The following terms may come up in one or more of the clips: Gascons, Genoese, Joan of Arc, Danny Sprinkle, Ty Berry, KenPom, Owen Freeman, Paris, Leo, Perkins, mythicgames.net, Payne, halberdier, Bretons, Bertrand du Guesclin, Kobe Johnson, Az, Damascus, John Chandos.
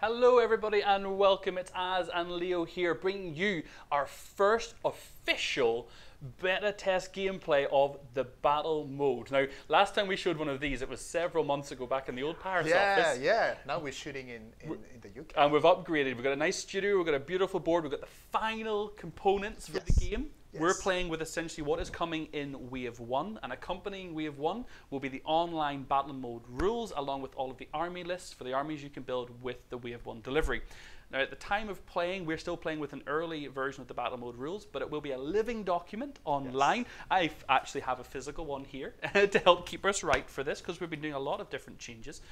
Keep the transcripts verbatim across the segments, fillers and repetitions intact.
Hello everybody and welcome, it's Az and Leo here bringing you our first official beta test gameplay of the battle mode. Now last time we showed one of these, it was several months ago back in the old Paris yeah, office. Yeah, yeah, now we're shooting in, in, in the U K. And we've upgraded, we've got a nice studio, we've got a beautiful board, we've got the final components for yes. the game. Yes. We're playing with essentially what is coming in Wave one, and accompanying Wave one will be the online battle mode rules along with all of the army lists for the armies you can build with the Wave one delivery. Now at the time of playing, we're still playing with an early version of the battle mode rules, but it will be a living document online. Yes. I actually have a physical one here to help keep us right for this because we've been doing a lot of different changes.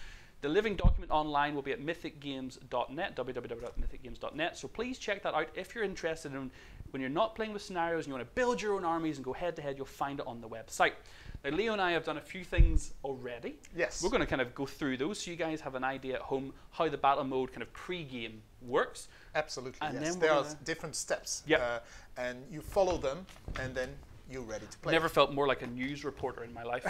The living document online will be at mythic games dot net, w w w dot mythic games dot net, so please check that out if you're interested in when you're not playing with scenarios and you want to build your own armies and go head to head, you'll find it on the website. Now Leo and I have done a few things already. Yes. We're going to kind of go through those so you guys have an idea at home how the battle mode kind of pre-game works. Absolutely, and yes. Then there are different steps yep. uh, and you follow them and then you're ready to play. Never felt more like a news reporter in my life.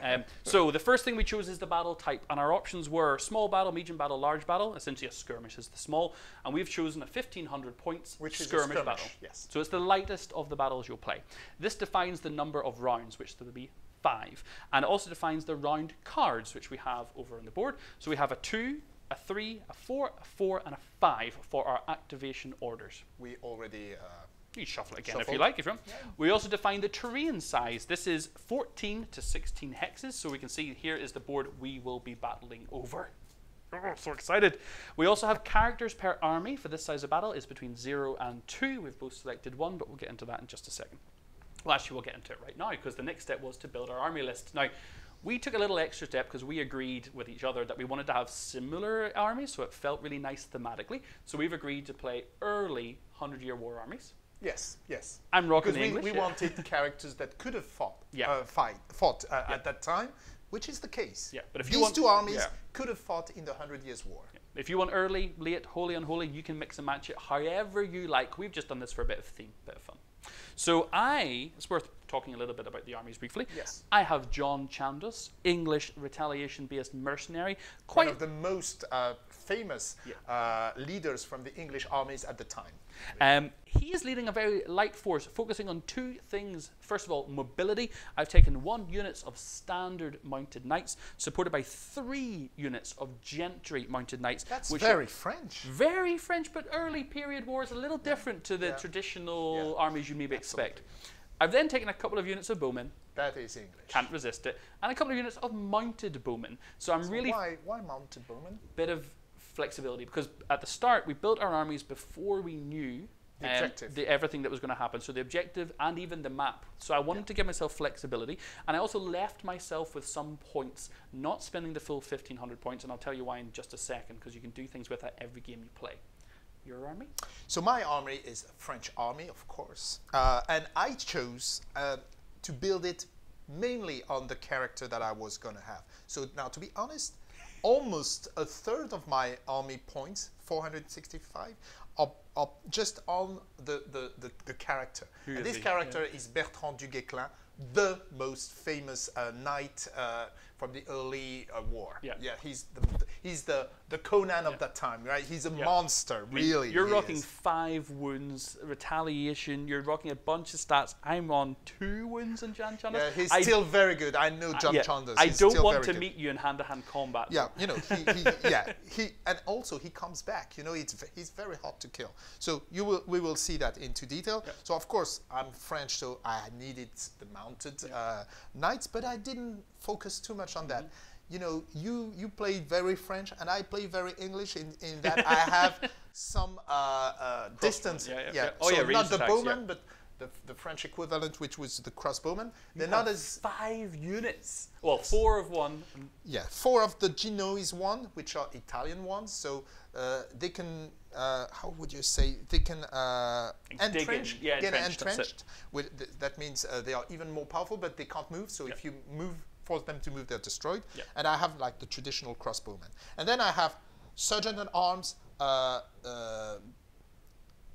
um, so the first thing we chose is the battle type, and our options were small battle, medium battle, large battle. Essentially a skirmish is the small, and we've chosen a fifteen hundred points which skirmish, is skirmish battle. Yes. So it's the lightest of the battles you'll play. This defines the number of rounds, which there will be five, and it also defines the round cards which we have over on the board. So we have a two, a three, a four, a four, and a five for our activation orders. We already... Uh You shuffle it again Shuffled. if you like. If you want. Yeah. We also define the terrain size. This is fourteen to sixteen hexes, so we can see here is the board we will be battling over. Oh, I'm so excited. We also have characters per army for this size of battle is between zero and two. We've both selected one, but we'll get into that in just a second. Well, actually, we'll get into it right now because the next step was to build our army list. Now, we took a little extra step because we agreed with each other that we wanted to have similar armies, so it felt really nice thematically. So we've agreed to play early hundred year war armies. Yes, yes. I'm rocking because English. We, we yeah. wanted characters that could have fought, yeah. uh, fight, fought uh, yeah. at that time, which is the case. Yeah, but if These you want, two armies yeah. could have fought in the Hundred Years' War. Yeah. If you want early, late, holy, unholy, you can mix and match it however you like. We've just done this for a bit of theme, a bit of fun. So I, it's worth talking a little bit about the armies briefly. Yes. I have John Chandos, English retaliation-based mercenary. Quite One of the most uh, famous yeah. uh, leaders from the English armies at the time. Um, he is leading a very light force, focusing on two things. First of all, mobility. I've taken one units of standard mounted knights, supported by three units of gentry mounted knights. That's which very French. Very French, but early period war is a little yeah. different to the yeah. traditional yeah. armies you maybe Absolutely. expect. I've then taken a couple of units of bowmen. That is English. Can't resist it. And a couple of units of mounted bowmen. So I'm so really... Why, why mounted bowmen? Bit of flexibility, because at the start we built our armies before we knew the objective. Um, the, everything that was going to happen. So the objective and even the map. So I wanted yeah. to give myself flexibility, and I also left myself with some points, not spending the full fifteen hundred points, and I'll tell you why in just a second, because you can do things with that every game you play. Your army? So my army is a French army, of course, uh, and I chose uh, to build it mainly on the character that I was going to have. So now, to be honest, almost a third of my army points, four hundred sixty-five, are, are just on the, the, the, the character. Who and this he? character yeah. is Bertrand du Guesclin, the most famous uh, knight uh, from the early uh, war. Yeah, yeah, he's the, the he's the the Conan yeah. of that time, right? He's a yeah. monster, really. I mean, you're rocking is. five wounds, retaliation. You're rocking a bunch of stats. I'm on two wounds in John Chandos. Yeah, he's I still very good. I know John yeah, Chandos. I don't want to good. meet you in hand-to-hand combat. Yeah, you know, he, he, yeah, he, and also he comes back. You know, it's he's very hard to kill. So you will we will see that into detail. Yeah. So of course I'm French, so I needed the mounted yeah. uh, knights, but I didn't focus too much on that. You know, you you play very French and I play very English in, in that I have some uh, uh, distance. Yeah, yeah, yeah. yeah. Oh, so yeah, not the attacks, bowman, yeah. but the, the French equivalent, which was the crossbowmen. They're not as five units. Well, four of one. Yeah, four of the Genoese one, which are Italian ones. So uh, they can, uh, how would you say, they can uh, entrench, yeah, get entrenched. entrenched. With th that means uh, they are even more powerful, but they can't move. So yeah. if you move, force them to move, they're destroyed. Yep. And I have like the traditional crossbowmen. And then I have sergeant at arms, uh, uh,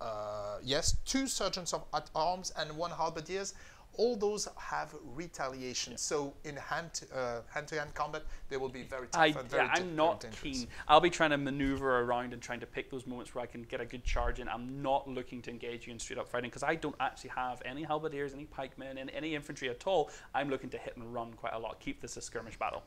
uh, yes, two sergeants of, at arms and one halberdiers, all those have retaliation. Yeah. So in hand, uh, hand-to-hand combat, they will be very tough I, and very yeah, I'm not keen. I'll be trying to maneuver around and trying to pick those moments where I can get a good charge in. I'm not looking to engage you in straight-up fighting because I don't actually have any halberdiers, any pikemen, and any infantry at all. I'm looking to hit and run quite a lot. Keep this a skirmish battle.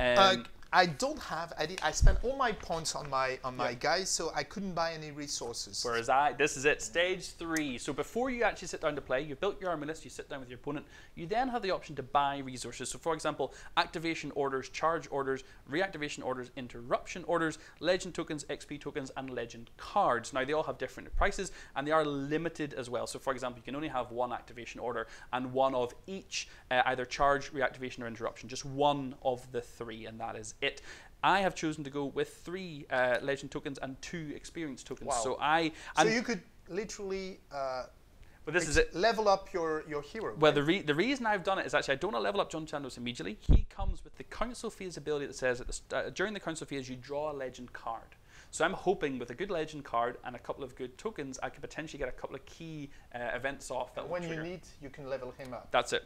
Um, uh, I don't have. I, I spent all my points on my on my yeah. guys, so I couldn't buy any resources. Whereas I, this is it, stage three. So before you actually sit down to play, you've built your army list. You sit down with your opponent. You then have the option to buy resources. So for example, activation orders, charge orders, reactivation orders, interruption orders, legend tokens, X P tokens, and legend cards. Now they all have different prices, and they are limited as well. So for example, you can only have one activation order and one of each, uh, either charge, reactivation, or interruption. Just one of the three, and that is it. I have chosen to go with three uh, legend tokens and two experience tokens. Wow. So I. So you could literally. Uh, but this is it. Level up your your hero. Well, right? the re the reason I've done it is actually I don't want to level up John Chandos immediately. He comes with the council phase ability that says that the, uh, during the council phase you draw a legend card. So I'm hoping with a good legend card and a couple of good tokens, I could potentially get a couple of key uh, events off. That when you need, you can level him up. That's it.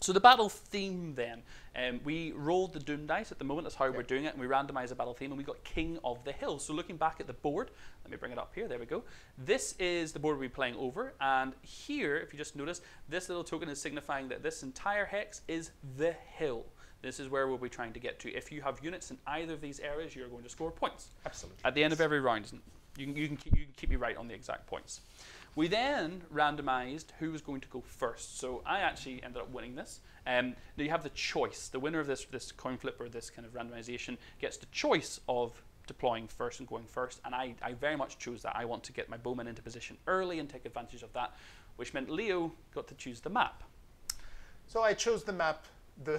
So the battle theme then, um, we rolled the Doom Dice at the moment, that's how okay. we're doing it, and we randomized the battle theme, and we got King of the Hill. So looking back at the board, let me bring it up here, there we go. This is the board we're playing over, and here, if you just notice, this little token is signifying that this entire hex is the hill. This is where we'll be trying to get to. If you have units in either of these areas, you're going to score points. Absolutely. At the end of every round, you can, you can, keep, you can keep me right on the exact points. We then randomized who was going to go first. So I actually ended up winning this. Um, now you have the choice. The winner of this, this coin flip or this kind of randomization gets the choice of deploying first and going first. And I, I very much chose that. I want to get my bowmen into position early and take advantage of that, which meant Leo got to choose the map. So I chose the map. The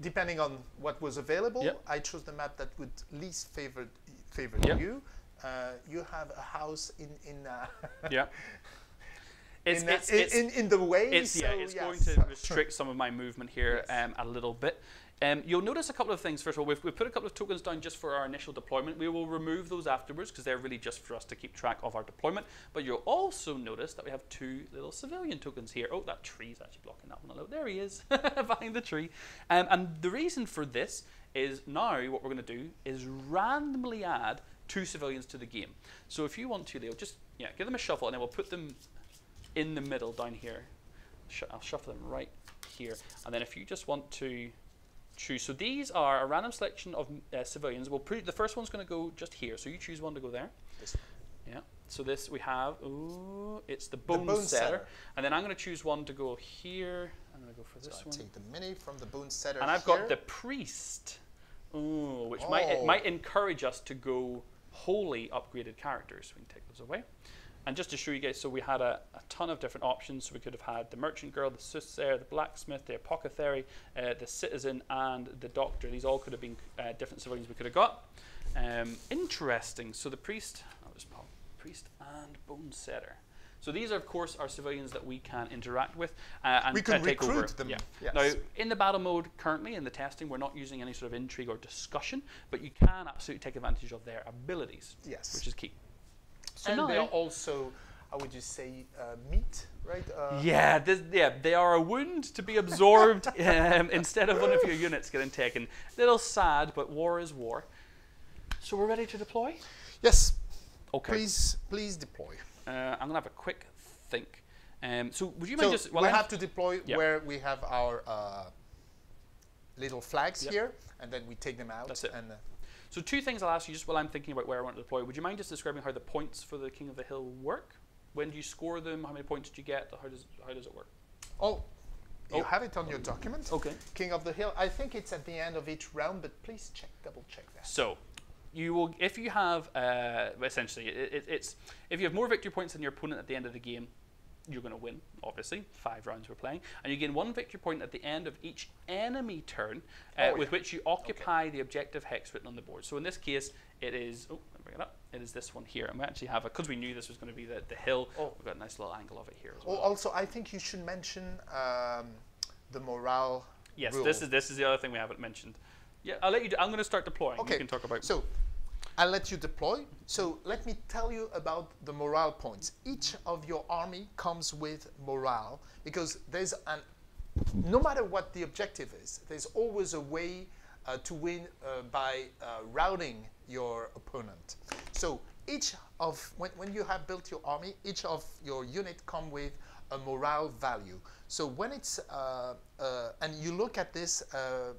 depending on what was available, yep. I chose the map that would least favor yep. you. Uh, you have a house in in uh, yeah it's, in, it's, in, it's, in in the way it's, so yeah, it's yes. going to restrict some of my movement here yes. um, a little bit. Um, you'll notice a couple of things. First of all, we've, we've put a couple of tokens down just for our initial deployment. We will remove those afterwards because they're really just for us to keep track of our deployment. But you'll also notice that we have two little civilian tokens here. Oh, that tree's actually blocking that one a little. There he is behind the tree. Um, and the reason for this is now what we're going to do is randomly add two civilians to the game. So if you want to, Leo, just yeah, give them a shuffle and then we'll put them in the middle down here. Sh I'll shuffle them right here. And then if you just want to choose. So these are a random selection of uh, civilians. We'll pre the first one's going to go just here. So you choose one to go there. This one. Yeah. So this we have, ooh, it's the bone, the bone setter. setter. And then I'm going to choose one to go here. I'm going to go for so this I'll one. Take the mini from the bone setter And I've here. got the priest, ooh, which oh. might, it might encourage us to go wholly upgraded characters. We can take those away. And just to show you guys, so we had a, a ton of different options. So we could have had the merchant girl, the soothsayer, the blacksmith, the apothecary, uh, the citizen, and the doctor. These all could have been uh, different civilians we could have got. Um, interesting. So the priest, I'll just pop priest and bone setter. So these are, of course, our civilians that we can interact with uh, and we can uh, take recruit over. them. Yeah. Yes. Now, in the battle mode currently, in the testing, we're not using any sort of intrigue or discussion, but you can absolutely take advantage of their abilities, yes. which is key. So and they are also, how would you say, uh, meat, right? Uh, yeah, this, yeah, they are a wound to be absorbed um, instead of one of your units getting taken. A little sad, but war is war. So we're ready to deploy? Yes. Okay. Please, please deploy. Uh, I'm going to have a quick think. Um, so would you mind so just... Well, we have to deploy yep. where we have our uh, little flags yep. here, and then we take them out. That's it. And, uh, So two things I'll ask you just while I'm thinking about where I want to deploy. Would you mind just describing how the points for the King of the Hill work? When do you score them? How many points do you get? How does, how does it work? Oh, oh, you have it on your document. Okay. King of the Hill. I think it's at the end of each round, but please check, double check that. So you will, if you have, uh, essentially, it, it, it's if you have more victory points than your opponent at the end of the game, you're going to win, obviously. Five rounds we're playing. And you gain one victory point at the end of each enemy turn uh, oh, yeah. with which you occupy okay. the objective hex written on the board. So in this case, it is... Oh, let me bring it up. It is this one here. And we actually have a... Because we knew this was going to be the, the hill, oh. we've got a nice little angle of it here as well. Oh, also, I think you should mention um, the morale Yes, rule. this is this is the other thing we haven't mentioned. Yeah, I'll let you... Do, I'm going to start deploying. Okay. You can talk about... So, I'll let you deploy. So let me tell you about the morale points. Each of your army comes with morale, because there's an, no matter what the objective is, there's always a way uh, to win uh, by uh, routing your opponent. So each of, when, when you have built your army, each of your unit come with a morale value. So when it's, uh, uh, and you look at this, uh,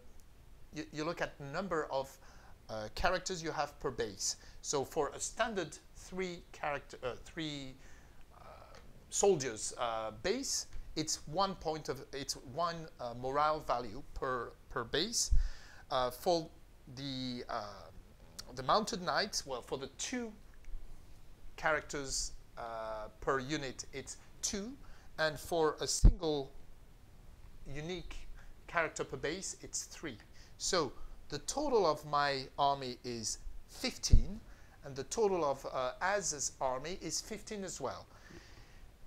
you, you look at the number of uh, characters you have per base. So for a standard three character, uh, three uh, soldiers uh, base, it's one point of, it's one uh, morale value per, per base. Uh, for the, uh, the mounted knights, well, for the two characters uh, per unit, it's two. And for a single unique character per base, it's three. So the total of my army is fifteen, and the total of uh, Az's army is fifteen as well.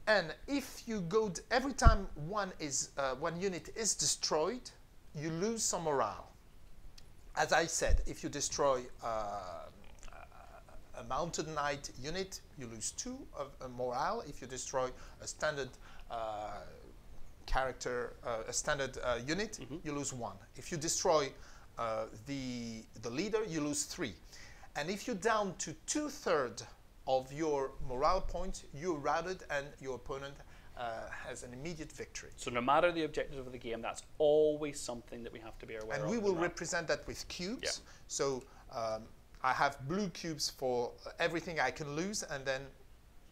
And if you go, d every time one, is, uh, one unit is destroyed, you lose some morale. As I said, if you destroy uh, a mounted knight unit, you lose two of uh, morale. If you destroy a standard uh, character, uh, a standard uh, unit, mm-hmm. you lose one. If you destroy uh, the, the leader, you lose three. And if you're down to two-thirds of your morale points, you're routed and your opponent Uh, has an immediate victory. So no matter the objective of the game, that's always something that we have to be aware of. And we will represent that with cubes. Yeah. So um, I have blue cubes for everything I can lose, and then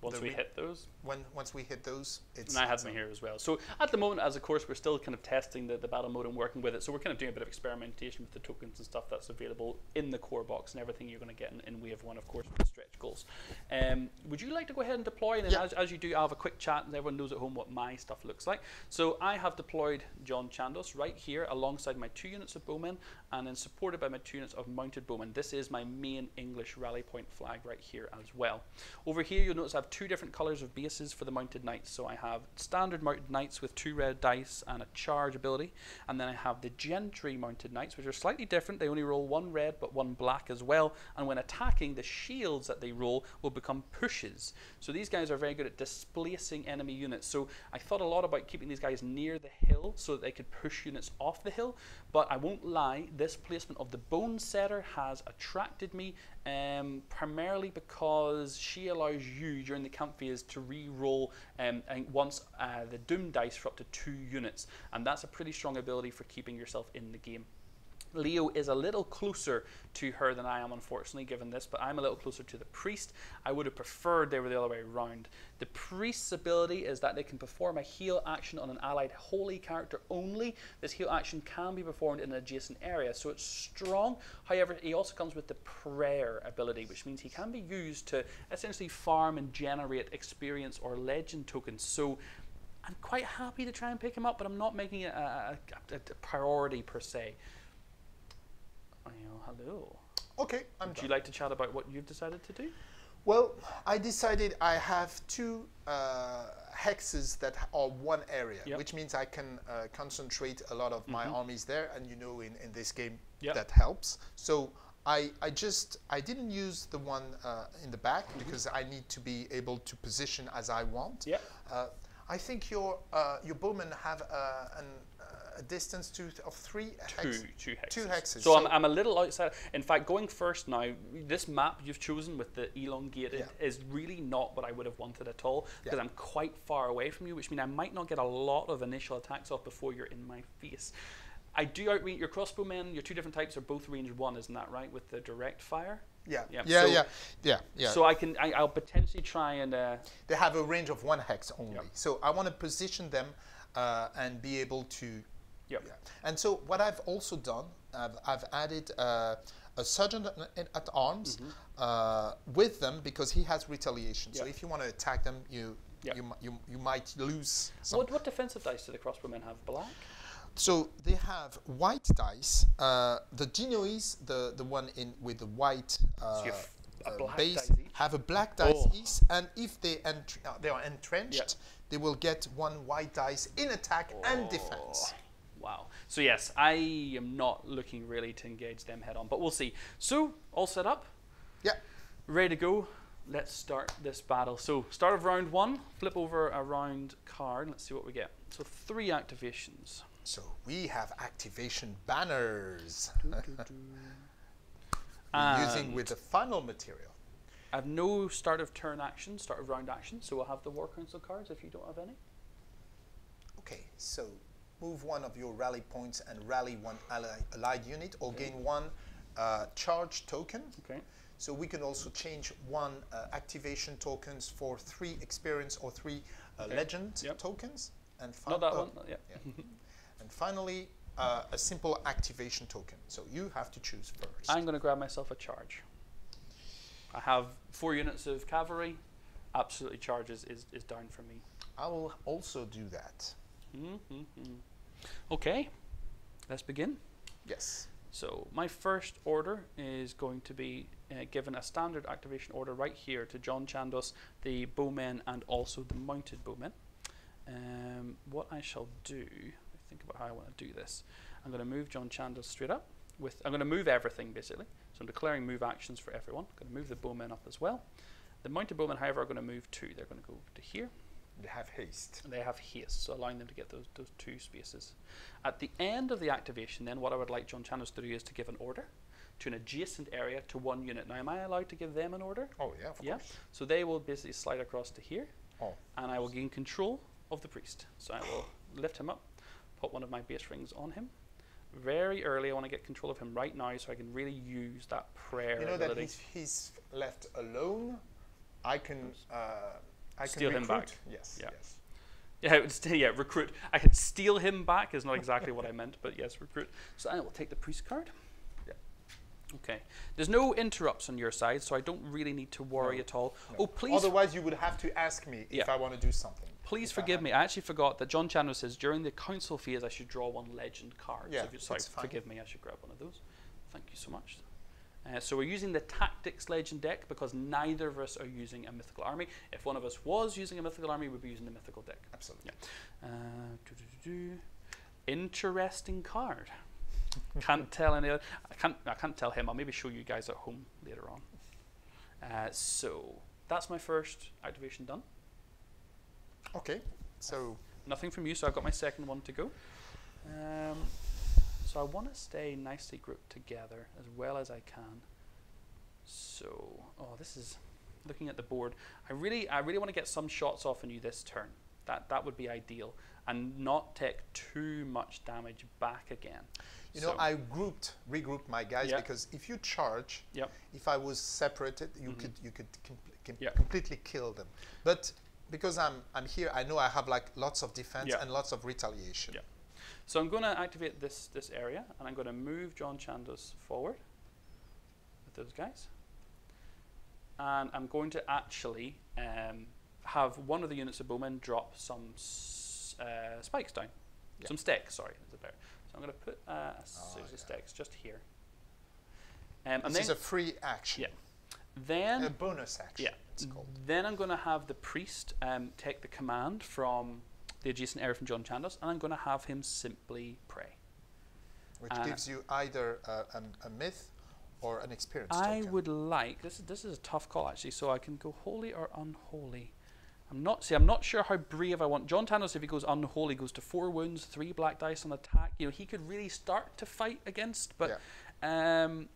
once we hit those, when once we hit those, it's. And I have them here as well. So at the moment, as of course, we're still kind of testing the, the battle mode and working with it. So we're kind of doing a bit of experimentation with the tokens and stuff that's available in the core box and everything you're going to get in, in wave one, of course, with the stretch goals. Um, would you like to go ahead and deploy? And then yeah. as, as you do, I'll have a quick chat, and everyone knows at home what my stuff looks like. So I have deployed John Chandos right here alongside my two units of bowmen, and then supported by my two units of mounted bowmen. This is my main English rally point flag right here as well. Over here, you'll notice I have two different colors of bases for the mounted knights. So I have standard mounted knights with two red dice and a charge ability, and then I have the gentry mounted knights, which are slightly different. They only roll one red but one black as well, and when attacking, the shields that they roll will become pushes. So these guys are very good at displacing enemy units. So I thought a lot about keeping these guys near the hill so that they could push units off the hill, but I won't lie, this placement of the bone setter has attracted me, um, primarily because she allows you during the camp phase to re-roll um, once uh, the doom dice for up to two units, and that's a pretty strong ability for keeping yourself in the game. Leo is a little closer to her than I am, unfortunately, given this, but I'm a little closer to the priest. I would have preferred they were the other way around. The priest's ability is that they can perform a heal action on an allied holy character only. This heal action can be performed in an adjacent area, so it's strong. However, he also comes with the prayer ability, which means he can be used to essentially farm and generate experience or legend tokens. So I'm quite happy to try and pick him up, but I'm not making it a, a, a priority per se. Hello. Okay, I'm Would done. you like to chat about what you've decided to do? Well, I decided I have two uh, hexes that are one area, yep. which means I can uh, concentrate a lot of mm-hmm. my armies there, and you know, in, in this game yep. that helps. So I, I just, I didn't use the one uh, in the back mm-hmm. because I need to be able to position as I want. Yep. Uh, I think your, uh, your bowmen have uh, an a distance to th of three hex two, two hexes. Two hexes. So, so I'm, I'm a little outside. In fact, going first now, this map you've chosen with the elongated yeah. is really not what I would have wanted at all, because yeah. I'm quite far away from you, which means I might not get a lot of initial attacks off before you're in my face. I do outrange your crossbowmen. Your two different types are both range one, isn't that right, with the direct fire? Yeah, yeah, yeah, so, yeah, yeah, yeah. So I can, I, I'll potentially try and... Uh, they have a range of one hex only. Yeah. So I want to position them uh, and be able to... Yep. Yeah. And so what I've also done, I've, I've added uh, a sergeant at, at arms mm-hmm. uh, with them, because he has retaliation. Yep. So if you want to attack them, you yep. you, you you might lose some. What, what defensive dice do the crossbowmen have? Black? So they have white dice. Uh, the Genoese, the the one in with the white uh, so a black base, dice have a black dice oh. each, and if they uh, they are entrenched, yep. they will get one white dice in attack oh. and defense. Wow. So yes, I am not looking really to engage them head on, but we'll see. So all set up. Yeah. Ready to go. Let's start this battle. So start of round one, flip over a round card, let's see what we get. So three activations. So we have activation banners. Do, do, do. We're using with the funnel material. I have no start of turn action, start of round action, so I'll have the War Council cards if you don't have any. Okay, so move one of your rally points and rally one ally, allied unit or okay. gain one uh, charge token. Okay. So we can also change one uh, activation tokens for three experience or three uh, okay. legend yep. tokens. And Not that oh, one, yeah. yeah. And finally, uh, a simple activation token. So you have to choose first. I'm going to grab myself a charge. I have four units of cavalry. Absolutely charges is, is down for me. I will also do that. Mm-hmm. Okay, let's begin. Yes. So my first order is going to be uh, given a standard activation order right here to John Chandos, the bowmen, and also the mounted bowmen. Um, what I shall do, think about how I want to do this. I'm going to move John Chandos straight up. With I'm going to move everything basically. So I'm declaring move actions for everyone. I'm going to move the bowmen up as well. The mounted bowmen, however, are going to move two. They're going to go to here. They have haste. They have haste, so allowing them to get those, those two spaces. At the end of the activation, then, what I would like John Chandos to do is to give an order to an adjacent area to one unit. Now, am I allowed to give them an order? Oh, yeah, of yeah. course. So they will basically slide across to here, oh. and I will gain control of the priest. So I will lift him up, put one of my base rings on him. Very early, I want to get control of him right now so I can really use that prayer ability. You know ability. that if he's left alone, I can... Uh, I steal can him back. Yes. Yeah. Yes. Yeah. It was, yeah. Recruit. I could steal him back is not exactly what I meant, but yes, recruit. So I will take the priest card. Yeah. Okay. There's no interrupts on your side, so I don't really need to worry no. at all. No. Oh, please. Otherwise, you would have to ask me yeah. if I want to do something. Please forgive I me. I actually forgot that John Chandos says during the council phase I should draw one legend card. Yeah. So if you, sorry. Forgive fine. me. I should grab one of those. Thank you so much. Uh, so we're using the Tactics Legend deck because neither of us are using a mythical army. If one of us was using a mythical army, we'd be using the mythical deck. Absolutely. Yeah. Uh, doo -doo -doo -doo. Interesting card. Can't tell any. I can't. I can't tell him. I'll maybe show you guys at home later on. Uh, so that's my first activation done. Okay. So nothing from you. So I've got my second one to go. Um, So I want to stay nicely grouped together as well as I can. So, oh, this is looking at the board. I really, I really want to get some shots off on you this turn. That that would be ideal, and not take too much damage back again. You so know, I grouped, regrouped my guys yep. because if you charge, yep. if I was separated, you mm-hmm. could you could com com yep. completely kill them. But because I'm I'm here, I know I have like lots of defense yep. and lots of retaliation. Yep. So I'm going to activate this, this area, and I'm going to move John Chandos forward with those guys. And I'm going to actually um, have one of the units of bowmen drop some s uh, spikes down. Yeah. Some stakes, sorry. Is it better? So I'm going to put uh, a series oh, of stakes yeah. just here. Um, and this is a free action. Yeah. Then a bonus action, yeah. it's called. Then I'm going to have the priest um, take the command from... the adjacent area from John Chandos, and I'm going to have him simply pray. Which uh, gives you either uh, an, a myth or an experience I token. would like, this is, this is a tough call actually, so I can go holy or unholy. I'm not, see, I'm not sure how brave I want. John Chandos, if he goes unholy, goes to four wounds, three black dice on attack. You know, he could really start to fight against, but yeah. um,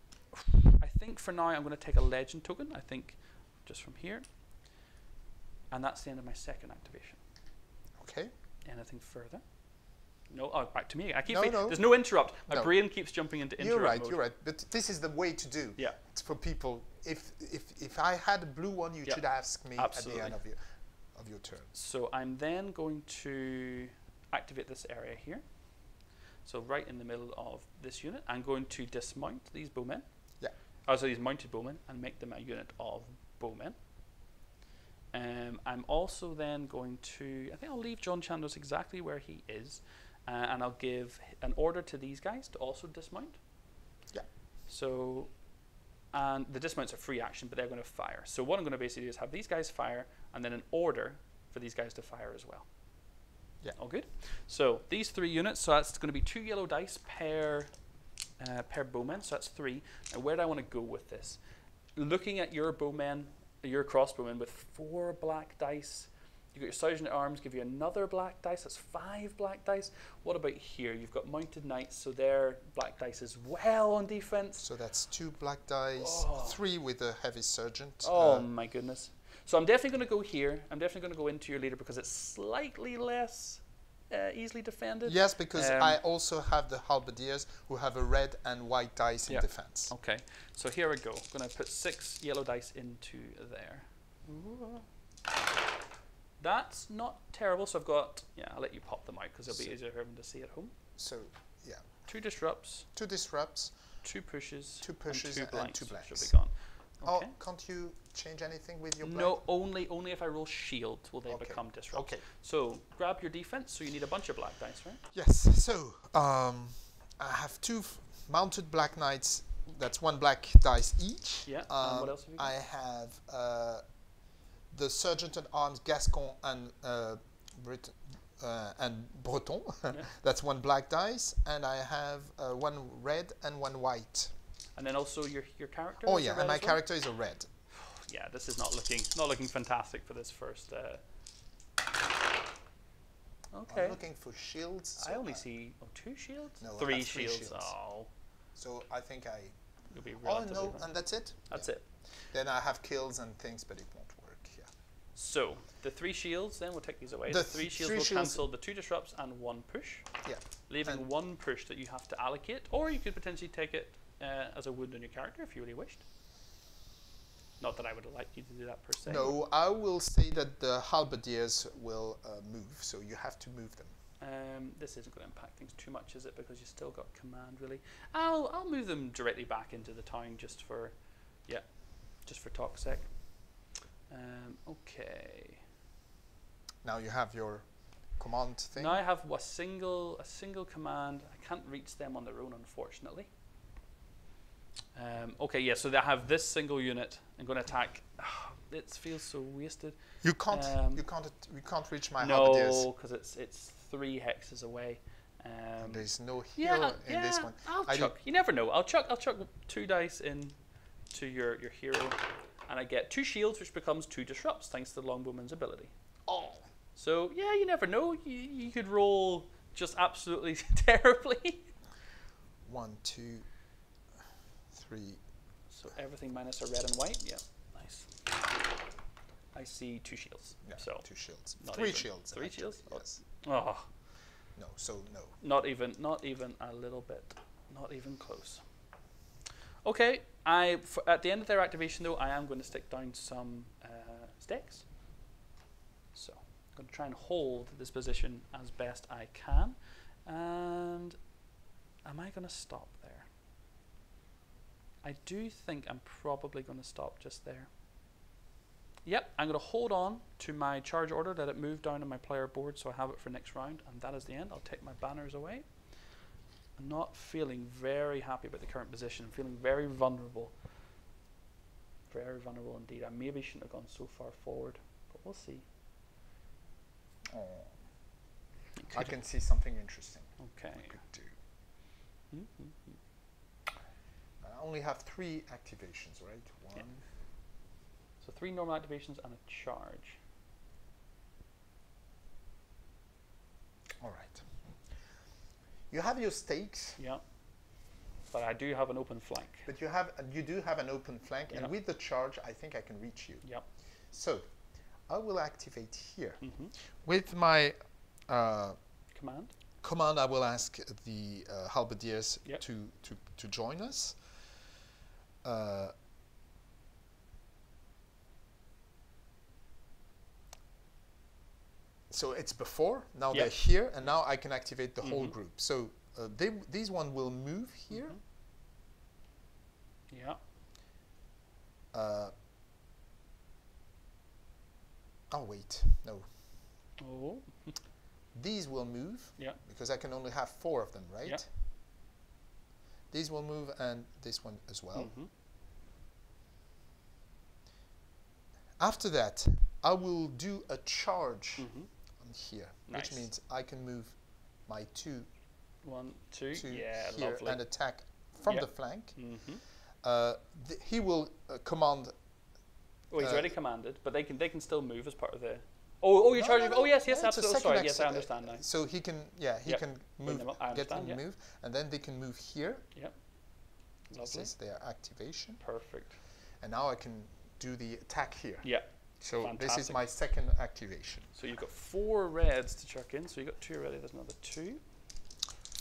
I think for now I'm going to take a legend token, I think just from here. And that's the end of my second activation. Okay. Anything further? No. Oh, back to me. I keep no, no. There's no interrupt. My no. brain keeps jumping into interrupt You're right. Mode. You're right. But this is the way to do. Yeah. It's for people. If if if I had a blue one, you yeah. should ask me Absolutely. at the end of your of your turn. So I'm then going to activate this area here. So right in the middle of this unit, I'm going to dismount these bowmen. Yeah. Also these mounted bowmen, and make them a unit of bowmen. Um, I'm also then going to, I think I'll leave John Chandos exactly where he is, uh, and I'll give an order to these guys to also dismount. Yeah. So, and the dismounts are free action, but they're going to fire. So what I'm going to basically do is have these guys fire, and then an order for these guys to fire as well. Yeah. All good. So these three units, so that's going to be two yellow dice per, uh, per bowman, so that's three. Now where do I want to go with this? looking at your bowmen, your crossbowmen with four black dice. You've got your sergeant at arms, give you another black dice, that's five black dice. What about here? You've got mounted knights, so their black dice is well on defense. So that's two black dice, oh. three with a heavy sergeant. Oh uh, my goodness. So I'm definitely going to go here. I'm definitely going to go into your leader because it's slightly less uh, easily defended. Yes, because um, I also have the halberdiers who have a red and white dice in yep. defense. Okay, so here we go. I'm going to put six yellow dice into there. Ooh. That's not terrible, so I've got, yeah, I'll let you pop them out because it'll be easier for them to see at home. So, yeah. Two disrupts. Two disrupts. Two pushes. Two pushes and two blanks. And two blanks. Should be gone. Okay. Oh, can't you change anything with your blank? No, only only if I roll shield will they okay. become disrupts. Okay. So, grab your defense, so you need a bunch of black dice, right? Yes, so, um, I have two f mounted black knights, that's one black dice each. Yeah, um, and what else have you got? I have... Uh, the sergeant at arms, Gascon and uh, Brit uh, and Breton. Yeah. That's one black dice, and I have uh, one red and one white. And then also your your character. Oh yeah, and my well? character is a red. Yeah, this is not looking not looking fantastic for this first. Uh. Okay. I'm looking for shields. So I only I see oh, two shields. No, three, three shields. shields. Oh. So I think I. You'll be oh no, wrong. and that's it. That's yeah. it. Then I have kills and things, but it won't. So, the three shields, then we'll take these away. The, the three shields three will shields cancel the two disrupts and one push. Yeah. Leaving and one push that you have to allocate, or you could potentially take it uh, as a wound on your character if you really wished. Not that I would like you to do that per se. No, I will say that the halberdiers will uh, move, so you have to move them. Um, this isn't going to impact things too much, is it? Because you've still got command, really. I'll, I'll move them directly back into the town just for, yeah, just for talk's sake. Um, okay. Now you have your command thing. Now I have a single a single command. I can't reach them on their own, unfortunately. Um, okay, yeah. So they have this single unit. I'm going to attack. Oh, it feels so wasted. You can't. Um, you can't. You can't reach my halberdiers. No, because it's it's three hexes away. Um, there's no hero yeah, in yeah, this one. I'll I chuck. You never know. I'll chuck. I'll chuck two dice in to your your hero. And I get two shields, which becomes two disrupts, thanks to the longbowman's ability. Oh. So, yeah, you never know. You, you could roll just absolutely terribly. One, two, three. So everything minus a red and white. Yeah, nice. I see two shields. Yeah, so two shields. Three even. shields. Three actually, shields? Yes. Oh. No, so no. Not even, not even a little bit. Not even close. Okay. I, f at the end of their activation, though, I am going to stick down some uh, sticks. So I'm going to try and hold this position as best I can. And am I going to stop there? I do think I'm probably going to stop just there. Yep, I'm going to hold on to my charge order, let it move down on my player board so I have it for next round. And that is the end. I'll take my banners away. Not feeling very happy about the current position. I'm feeling very vulnerable. Very vulnerable indeed. I maybe shouldn't have gone so far forward, but we'll see. Oh. I can see something interesting. Okay. We could do. Mm-hmm. I only have three activations, right? One. Yeah. So three normal activations and a charge. All right. You have your stakes. Yeah. But I do have an open flank. But you have, uh, you do have an open flank, yeah. and with the charge, I think I can reach you. Yep. So, I will activate here. Mm-hmm. With my uh, command. Command, I will ask the uh, halberdiers yep. to to to join us. Uh, So it's before, now yep. they're here, and now I can activate the mm-hmm. whole group. So uh, they, these one will move here. Mm-hmm. Yeah. Uh, oh, wait, no. Oh. These will move, yeah. because I can only have four of them, right? Yeah. These will move, and this one as well. Mm-hmm. After that, I will do a charge mm-hmm. on here, nice. Which means I can move my two, one, two, two yeah, here lovely. and attack from yep. the flank. Mm-hmm. uh, th he will uh, command. Well, he's uh, already commanded, but they can they can still move as part of the. Oh, oh, you're no, charging. No, no. Oh, yes, yes, no, absolutely. Sorry, yes, I understand now. So he can, yeah, he yep. can move, them get them yeah. move, and then they can move here. Yep. Lovely. This is their activation. Perfect. And now I can do the attack here. Yeah. So fantastic. This is my second activation. So you've got four reds to chuck in. So you've got two already. There's another two.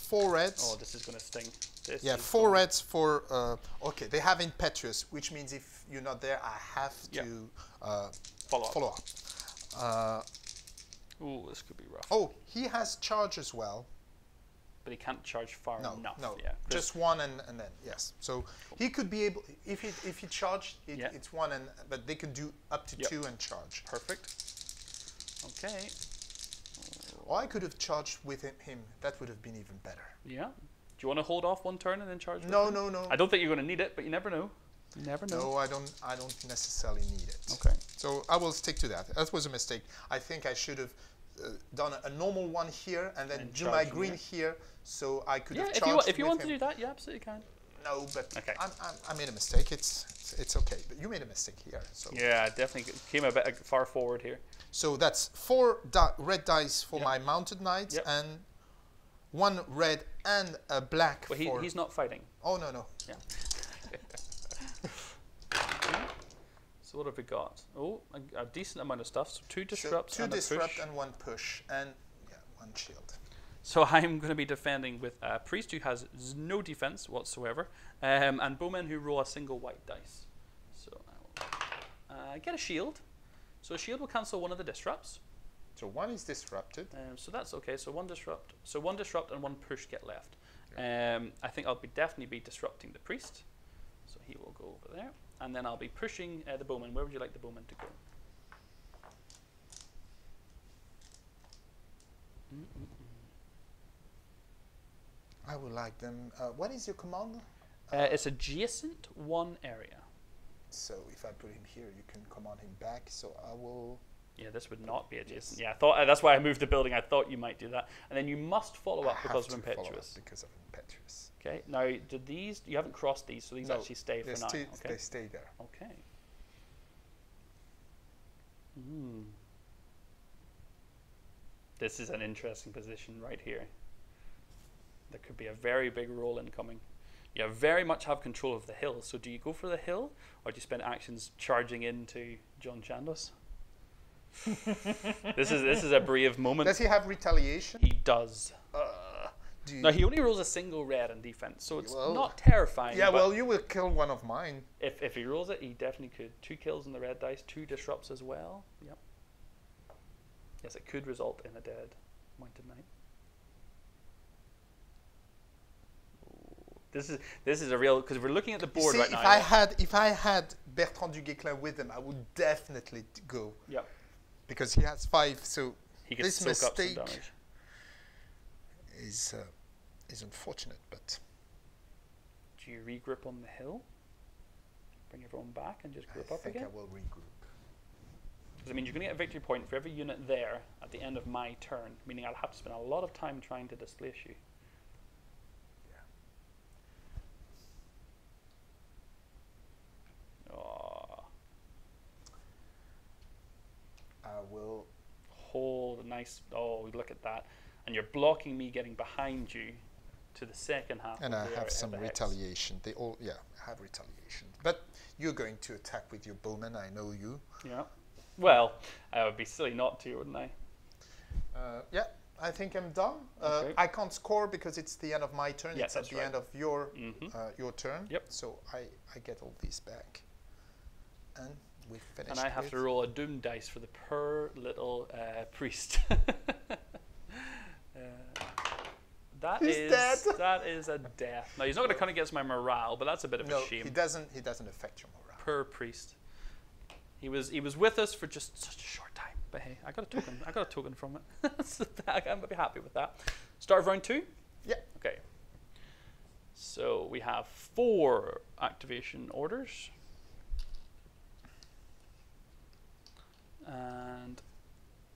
Four reds. Oh, this is going to sting. This yeah, four gonna... reds for. Uh, okay, they have impetuous, which means if you're not there, I have yep. to uh, follow up. Follow up. Uh, oh, this could be rough. Oh, he has charge as well. But he can't charge far no, enough. No, yeah. Just one and, and then, yes. So cool. he could be able, if he, if he charged, it, yeah. it's one, and but they can do up to yep. two and charge. Perfect. Okay. Or I could have charged with him. him. That would have been even better. Yeah. Do you want to hold off one turn and then charge with No, him? no, no. I don't think you're going to need it, but you never know. You never know. No, I don't. I don't necessarily need it. Okay. So I will stick to that. That was a mistake. I think I should have uh, done a, a normal one here and then and do my green it. here, so I could yeah, have charged. Yeah, if you, if you want him. to do that, you absolutely can. No, but okay. I'm, I'm, I made a mistake. It's, it's it's okay. But you made a mistake here. So yeah, I definitely came a bit far forward here. So that's four di red dice for yep. my mounted knight yep. and one red and a black. But he, he's not fighting. Oh no no. Yeah. So what have we got? Oh, a, a decent amount of stuff. So two disrupts so two and disrupt a push. Two disrupt and one push. And yeah, one shield. So I'm going to be defending with a priest who has no defense whatsoever. Um, and bowmen who roll a single white dice. So I will uh, get a shield. So a shield will cancel one of the disrupts. So one is disrupted. Um, so that's okay. So one disrupt. So one disrupt and one push get left. Yeah. Um, I think I'll be definitely be disrupting the priest. So he will go over there. And then I'll be pushing uh, the bowman. Where would you like the bowman to go? Mm -mm -mm. I would like them. Uh, what is your command? Uh, uh, it's adjacent one area. So if I put him here, you can command him back. So I will. Yeah, this would not be adjacent. Yes. Yeah, I thought uh, that's why I moved the building. I thought you might do that. And then you must follow up I because have of to impetuous. Follow up because of impetuous. Okay, now did these, you haven't crossed these, so these no, actually stay for now. Okay. They stay there. Okay. Mm. This is an interesting position right here. There could be a very big roll incoming. You very much have control of the hill, so do you go for the hill, or do you spend actions charging into John Chandos? this is this is a brave moment. Does he have retaliation? He does. Uh. No, he only rolls a single red in defense, so it's well, not terrifying. Yeah, well, you will kill one of mine. If, if he rolls it, he definitely could. Two kills on the red dice, two disrupts as well. Yep. Yes, it could result in a dead mounted knight. This is this is a real because we're looking at the board see, right if now. If I had if I had Bertrand du Guesclin with him, I would definitely go. Yep. Because he has five, so he gets this mistake up some damage. Is. Uh, is unfortunate, but... Do you regroup on the hill? Bring everyone back and just group I up again? I think I will regroup. Because I mean, you're going to get a victory point for every unit there at the end of my turn, meaning I'll have to spend a lot of time trying to displace you. Yeah. Oh. I will... Hold a nice... Oh, look at that. And you're blocking me getting behind you to the second half. And I have some retaliation. They all, yeah, have retaliation. But you're going to attack with your bowman. I know you. Yeah. Well, I would be silly not to, wouldn't I? Uh, yeah, I think I'm done. Uh, okay. I can't score because it's the end of my turn. Yeah, it's at the right. end of your mm-hmm. uh, your turn. Yep. So I I get all these back, and we finish. And I have with. to roll a doom dice for the poor little uh, priest. That he's is dead. That is a death. Now he's not going to come against my morale, but that's a bit of no, a shame. No, he doesn't. He doesn't affect your morale. Per priest. He was he was with us for just such a short time, but hey, I got a token. I got a token from it. so I'm gonna be happy with that. Start of round two. Yeah. Okay. So we have four activation orders, and.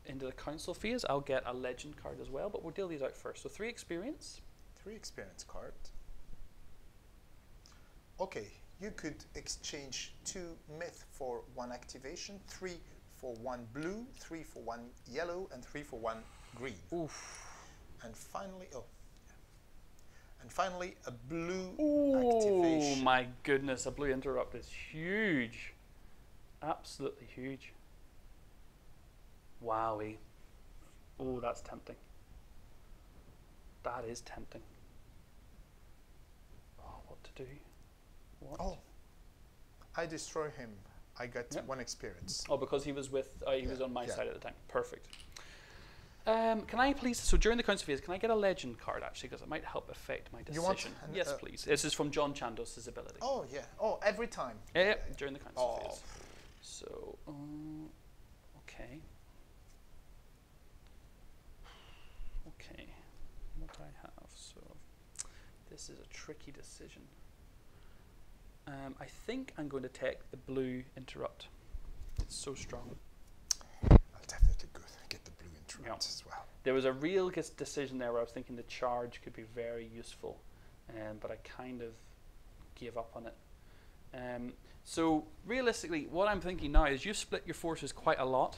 Into the council phase, I'll get a legend card as well, but we'll deal these out first. So three experience. Three experience card. Okay, you could exchange two myth for one activation, three for one blue, three for one yellow, and three for one green. Oof. And finally, oh, and finally a blue Ooh, activation. Oh my goodness, a blue interrupt is huge. Absolutely huge. Wowie. Oh, that's tempting. That is tempting. Oh, what to do? What? Oh, I destroy him. I got yep. one experience. Oh, because he was with, uh, he yeah. was on my yeah. side at the time. Perfect. Um, can I please, so during the council phase, can I get a legend card actually, because it might help affect my decision? You want an, yes, uh, please. This is from John Chandos' ability. Oh, yeah. Oh, every time. Yeah, yeah, yeah. During the council oh. phase. So, um, okay. Okay. What do I have? So, this is a tricky decision. Um, I think I'm going to take the blue interrupt. It's so strong. I'll definitely go get the blue interrupt yeah. as well. There was a real decision there where I was thinking the charge could be very useful, um, but I kind of gave up on it. Um, so realistically, what I'm thinking now is you've split your forces quite a lot.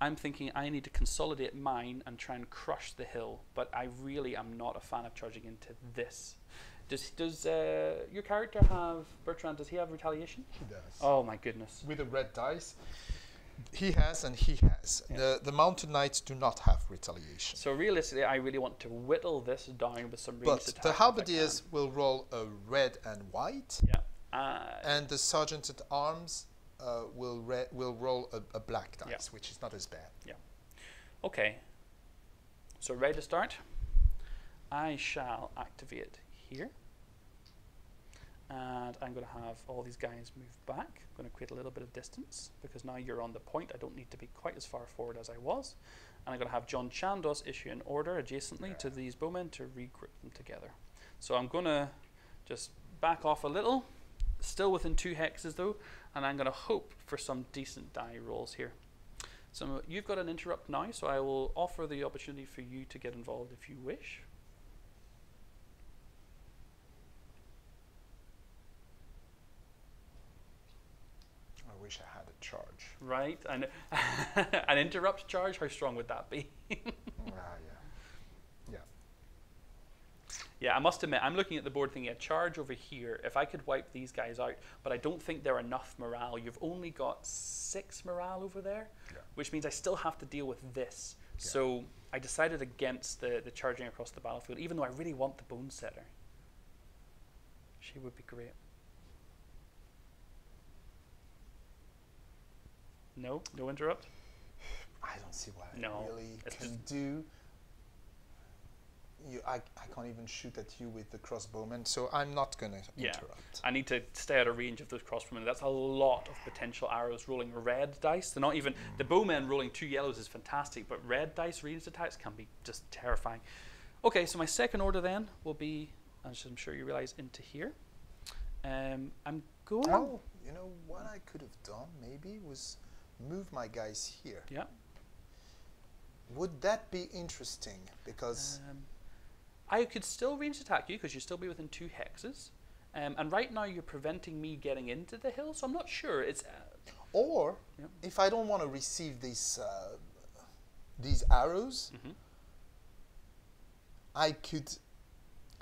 I'm thinking I need to consolidate mine and try and crush the hill, but I really am not a fan of charging into this. Does, does uh, your character have, Bertrand, does he have retaliation? He does. Oh my goodness. With the red dice, he has and he has. Yeah. The, the mountain knights do not have retaliation. So realistically, I really want to whittle this down with some ranged attack. But the halberdiers will roll a red and white. Yeah. Uh, and the sergeant at arms uh, will, re will roll a, a black dice, yeah. which is not as bad. Yeah. Okay. So ready to start. I shall activate here. And I'm going to have all these guys move back. I'm going to create a little bit of distance because now you're on the point. I don't need to be quite as far forward as I was. And I'm going to have John Chandos issue an order adjacently yeah. to these bowmen to regroup them together. So I'm going to just back off a little, still within two hexes though, and I'm going to hope for some decent die rolls here. So you've got an interrupt now, so I will offer the opportunity for you to get involved if you wish. Wish I had a charge. Right, and an interrupt charge. How strong would that be? Ah, uh, yeah, yeah, yeah. I must admit, I'm looking at the board thinking a charge over here. If I could wipe these guys out, but I don't think they're enough morale. You've only got six morale over there, yeah. which means I still have to deal with this. Yeah. So I decided against the the charging across the battlefield, even though I really want the bone setter. She would be great. No, no interrupt. I don't see what no, I really can do. You, I, I can't even shoot at you with the crossbowmen, so I'm not going to yeah. interrupt. I need to stay out of range of those crossbowmen. That's a lot of potential arrows rolling red dice. They're not even mm. the bowmen rolling two yellows is fantastic, but red dice ranged attacks can be just terrifying. Okay, so my second order then will be, as I'm sure you realise, into here. Um, I'm going. Oh, you know what I could have done maybe was move my guys here. Yeah. Would that be interesting? Because um, I could still range attack you because you'd still be within two hexes, um, and right now you're preventing me getting into the hill, so I'm not sure. It's uh, or yeah. if I don't want to receive these uh, these arrows, mm-hmm. I could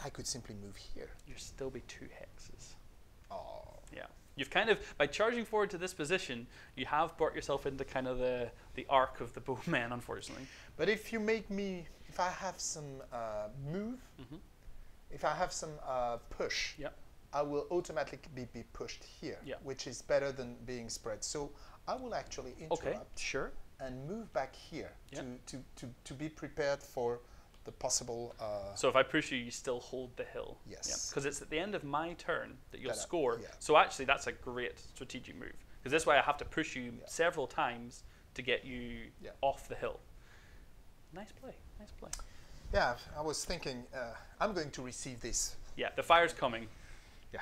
I could simply move here. You'd still be two hexes. Oh. Yeah. You've kind of, by charging forward to this position, you have brought yourself into kind of the, the arc of the bowman, unfortunately. But if you make me, if I have some uh, move, mm-hmm. if I have some uh, push, yep. I will automatically be, be pushed here, yep. which is better than being spread. So I will actually interrupt okay, sure. and move back here yep. to, to, to, to be prepared for the possible... Uh, so if I push you, you still hold the hill. Yes. Because yeah. it's at the end of my turn that you'll that score. Up, yeah. So actually, that's a great strategic move. Because this way I have to push you yeah. several times to get you yeah. off the hill. Nice play. Nice play. Yeah, I was thinking, uh, I'm going to receive this. Yeah, the fire's coming. Yeah.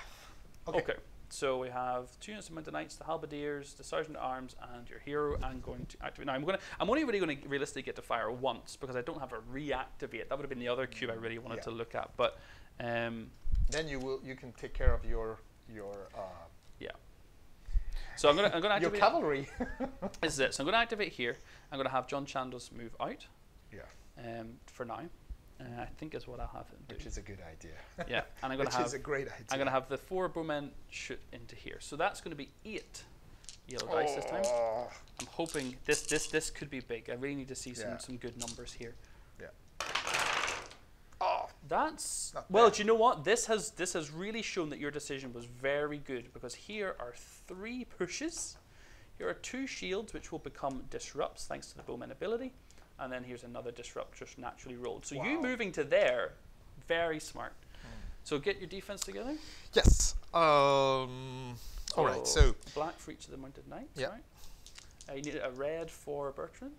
Okay. okay. So we have two units of mounted knights, the halberdiers, the sergeant at arms, and your hero. I'm going to activate. Now I'm going to. I'm only really going to realistically get to fire once because I don't have a reactivate. That would have been the other cube I really wanted yeah. to look at. But um, then you will. You can take care of your your uh, yeah. So I'm gonna I'm gonna activate your cavalry. This is it. So I'm gonna activate here. I'm gonna have John Chandos move out. Yeah. Um, for now, uh, I think is what I have him do. Which is a good idea. Yeah, and I'm gonna Which have. Is a great idea. I'm gonna have the four bowmen shoot into here. So that's gonna be eight yellow oh. dice this time. I'm hoping this this this could be big. I really need to see yeah. some some good numbers here. That's well. Do you know what? This has this has really shown that your decision was very good, because here are three pushes, here are two shields which will become disrupts thanks to the bowman ability, and then here's another disrupt just naturally rolled. So wow. you moving to there, very smart. Mm. So get your defense together. Yes. Um. So all right. So black for each of the mounted knights. Yeah. Right? Uh, you need a red for Bertrand.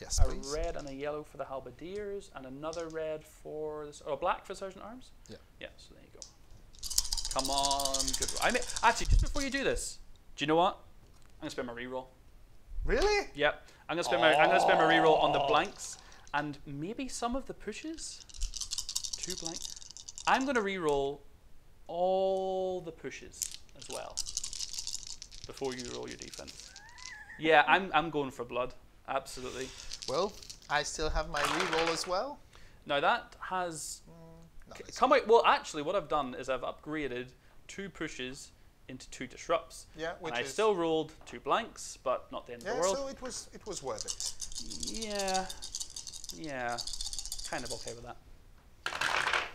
Yes, a please. red and a yellow for the halberdiers, and another red for this, or a black for sergeant arms. Yeah. Yeah. So there you go. Come on, good. I mean, actually, just before you do this, do you know what? I'm gonna spend my reroll. Really? Yep. I'm gonna spend oh. my I'm gonna spend my reroll on the blanks and maybe some of the pushes. Two blanks. I'm gonna reroll all the pushes as well before you roll your defense. Yeah, I'm I'm going for blood. Absolutely. Well, I still have my reroll as well. Now that has mm, no, come out. Well, actually, what I've done is I've upgraded two pushes into two disrupts. Yeah, which and I is still rolled two blanks, but not the end yeah, of the world. Yeah, so it was it was worth it. Yeah, yeah, kind of okay with that.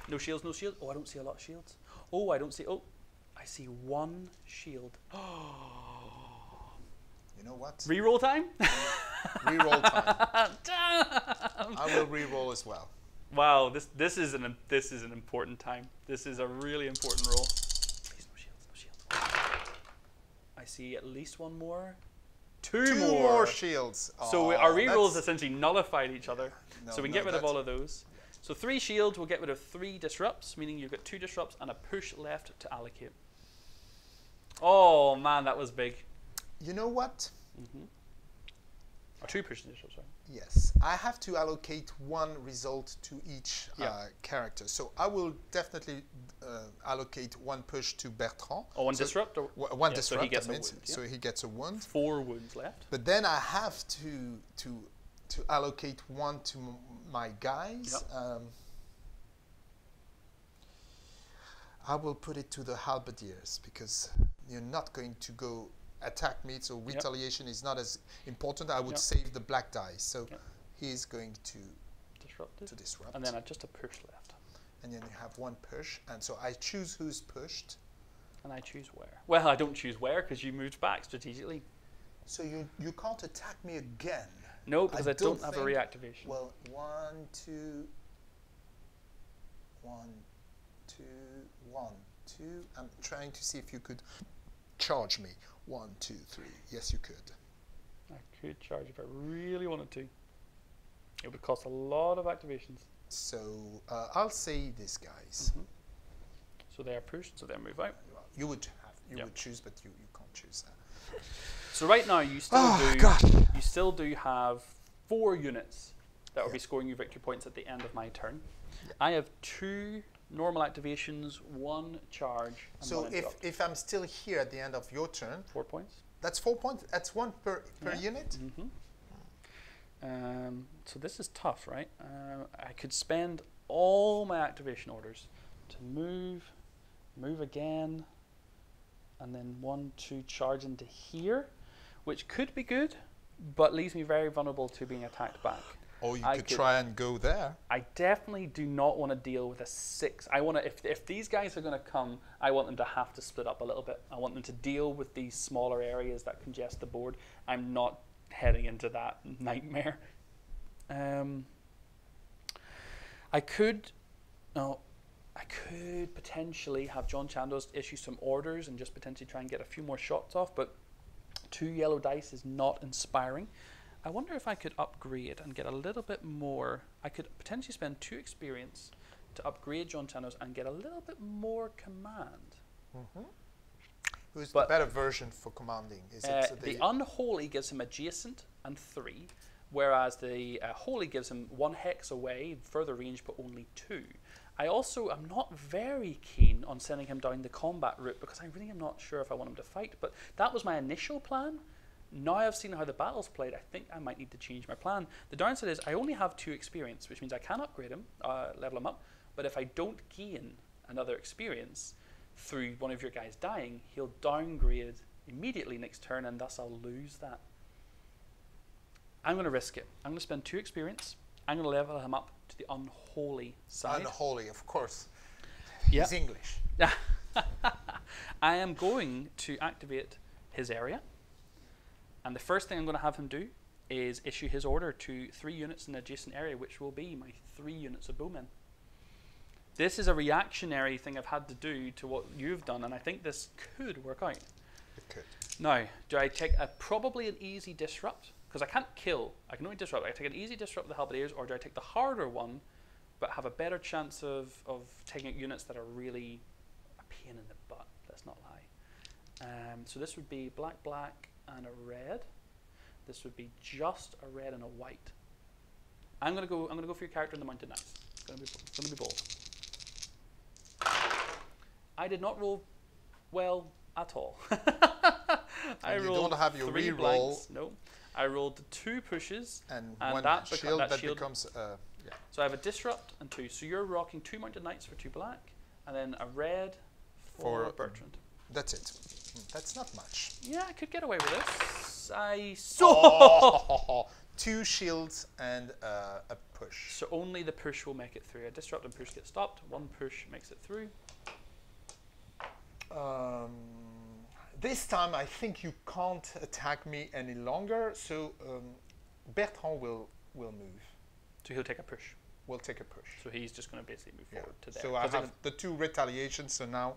No shields, no shields. Oh, I don't see a lot of shields. Oh, I don't see. Oh, I see one shield. Oh. You know what? Reroll time? Reroll time. Damn. I will reroll as well. Wow, this this is an this is an important time. This is a really important roll. Please, no shields, no shields. I see at least one more. Two, Two more. more shields. Oh, so we, our rerolls essentially nullified each other. Yeah, no, so we can no, get rid of all of those. Yeah. So three shields will get rid of three disrupts, meaning you've got two disrupts and a push left to allocate. Oh man, that was big. You know what? Mm-hmm. Or two pushes, sorry. Yes, I have to allocate one result to each yeah. uh, character. So I will definitely uh, allocate one push to Bertrand. Oh, one so disrupt? Or one yeah, disrupt, so he gets, I mean, a wound, yeah. so he gets a wound. Four wounds left. But then I have to to to allocate one to m my guys. Yep. Um, I will put it to the halberdiers, because you're not going to go attack me, so retaliation yep. is not as important. I would yep. save the black die, so yep. he's going to disrupt, to disrupt. And then I just a push left. And then you have one push, and so I choose who's pushed. And I choose where. Well, I don't choose where, because you moved back strategically. So you, you can't attack me again. No, because I, I don't, don't have a reactivation. Well, one, two, one, two, one, two. I'm trying to see if you could charge me. One, two, three. Yes, you could. I could charge if I really wanted to. It would cost a lot of activations. So uh, I'll say these guys. Mm-hmm. So they are pushed, so they move out. You would have, you yep. would choose, but you, you can't choose that. So right now you still oh, do God. you still do have four units that will yep. be scoring you victory points at the end of my turn. Yep. I have two normal activations, one charge. And so one if, if I'm still here at the end of your turn. Four points. That's four points. That's one per, per yeah. unit. Mm-hmm. Um, so this is tough, right? Uh, I could spend all my activation orders to move, move again, and then one, two, charge into here, which could be good, but leaves me very vulnerable to being attacked back. Or you could, could try and go there. I definitely do not want to deal with a six. I want to, if, if these guys are going to come, I want them to have to split up a little bit. I want them to deal with these smaller areas that congest the board. I'm not heading into that nightmare. Um, I could, no, I could potentially have John Chandos issue some orders and just potentially try and get a few more shots off, but two yellow dice is not inspiring. I wonder if I could upgrade and get a little bit more. I could potentially spend two experience to upgrade John Chandos and get a little bit more command. Mm-hmm. Who's but the better version for commanding? Is uh, it the, the unholy gives him adjacent and three, whereas the uh, holy gives him one hex away, further range, but only two. I also am not very keen on sending him down the combat route because I really am not sure if I want him to fight, but that was my initial plan. Now I've seen how the battle's played, I think I might need to change my plan. The downside is I only have two experience, which means I can upgrade him, uh, level him up, but if I don't gain another experience through one of your guys dying, he'll downgrade immediately next turn and thus I'll lose that. I'm going to risk it. I'm going to spend two experience. I'm going to level him up to the unholy side. Unholy, of course. Yep. He's English. I am going to activate his area. And the first thing I'm going to have him do is issue his order to three units in an adjacent area, which will be my three units of bowmen. This is a reactionary thing I've had to do to what you've done, and I think this could work out. It could. Now, do I take a, probably an easy disrupt? Because I can't kill. I can only disrupt. I take an easy disrupt with the halberdiers, or do I take the harder one, but have a better chance of, of taking out units that are really a pain in the butt? Let's not lie. Um, so this would be black, black, and a red. This would be just a red and a white. I'm gonna go. I'm gonna go for your character in the Mounted Knights. It's gonna be it's gonna be bold. I did not roll well at all. I and rolled you don't have your three reroll. Blanks. No, I rolled two pushes and, and one that shield. That, that shield. becomes. Uh, yeah. So I have a disrupt and two. So you're rocking two Mounted Knights for two black, and then a red for, for Bertrand. That's it. That's not much. Yeah, I could get away with this. I saw oh, two shields and uh, a push. So only the push will make it through. A disrupt and push get stopped. One push makes it through. Um, this time I think you can't attack me any longer. So um, Bertrand will will move. So he'll take a push. We'll take a push. So he's just going to basically move yeah. forward to there. So I have the two retaliations. So now.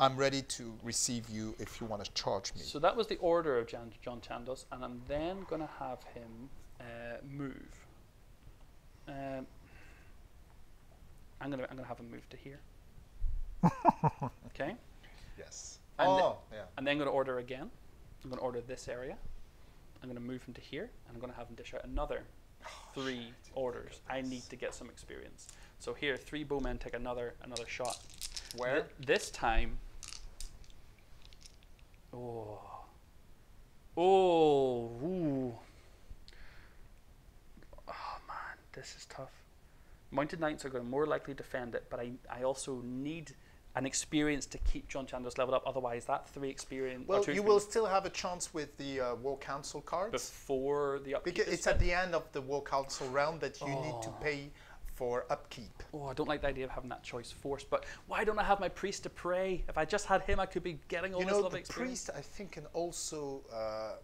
I'm ready to receive you if you want to charge me. So that was the order of John, John Chandos, and I'm then going to have him uh, move. Um, I'm going to I'm going to have him move to here. Okay. Yes. And oh, th yeah. I'm then going to order again. I'm going to order this area. I'm going to move him to here, and I'm going to have him dish out another oh, three shit, orders. I, I need to get some experience. So here, three bowmen take another another shot. Where? Th this time. Oh. Oh. Ooh. Oh, man. This is tough. Mounted Knights are going to more likely defend it, but I, I also need an experience to keep John Chandos leveled up. Otherwise, that three experience... Well, you experience will still have a chance with the uh, War Council cards. Before the upkeep. Because it's at the end of the War Council round that you oh. need to pay... for upkeep. Oh, I don't like the idea of having that choice forced, but why don't I have my priest to pray? If I just had him, I could be getting all you this know, lovely experience. You know, the priest, I think, can also uh,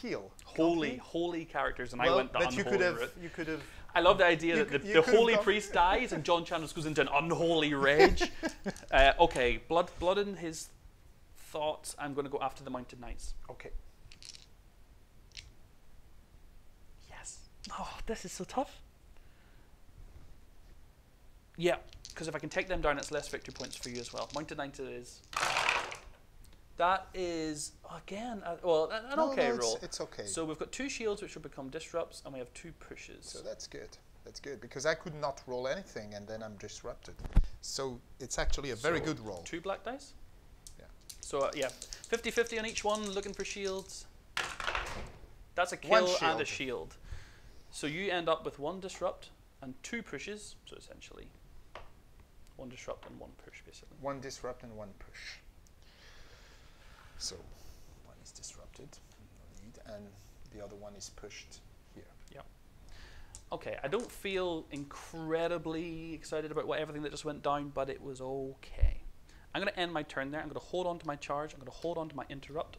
heal. Holy, holy characters, and well, I went the but unholy you could have, route. You could have, I love the idea that the, the holy priest dies and John Chandos goes into an unholy rage. uh, okay, blood, blood in his thoughts. I'm going to go after the Mounted Knights. Okay. Yes. Oh, this is so tough. Yeah, because if I can take them down, it's less victory points for you as well. Mounted Knights it is. That is, again, uh, well, an no, okay no, roll. It's, it's okay. So we've got two shields, which will become disrupts, and we have two pushes. So that's good. That's good, because I could not roll anything, and then I'm disrupted. So it's actually a very so good roll. Two black dice? Yeah. So, uh, yeah, fifty fifty on each one, looking for shields. That's a kill and a shield. So you end up with one disrupt and two pushes, so essentially... One disrupt and one push, basically. One disrupt and one push. So one is disrupted, and the other one is pushed here. Yeah. Okay, I don't feel incredibly excited about what, everything that just went down, but it was okay. I'm going to end my turn there. I'm going to hold on to my charge. I'm going to hold on to my interrupt.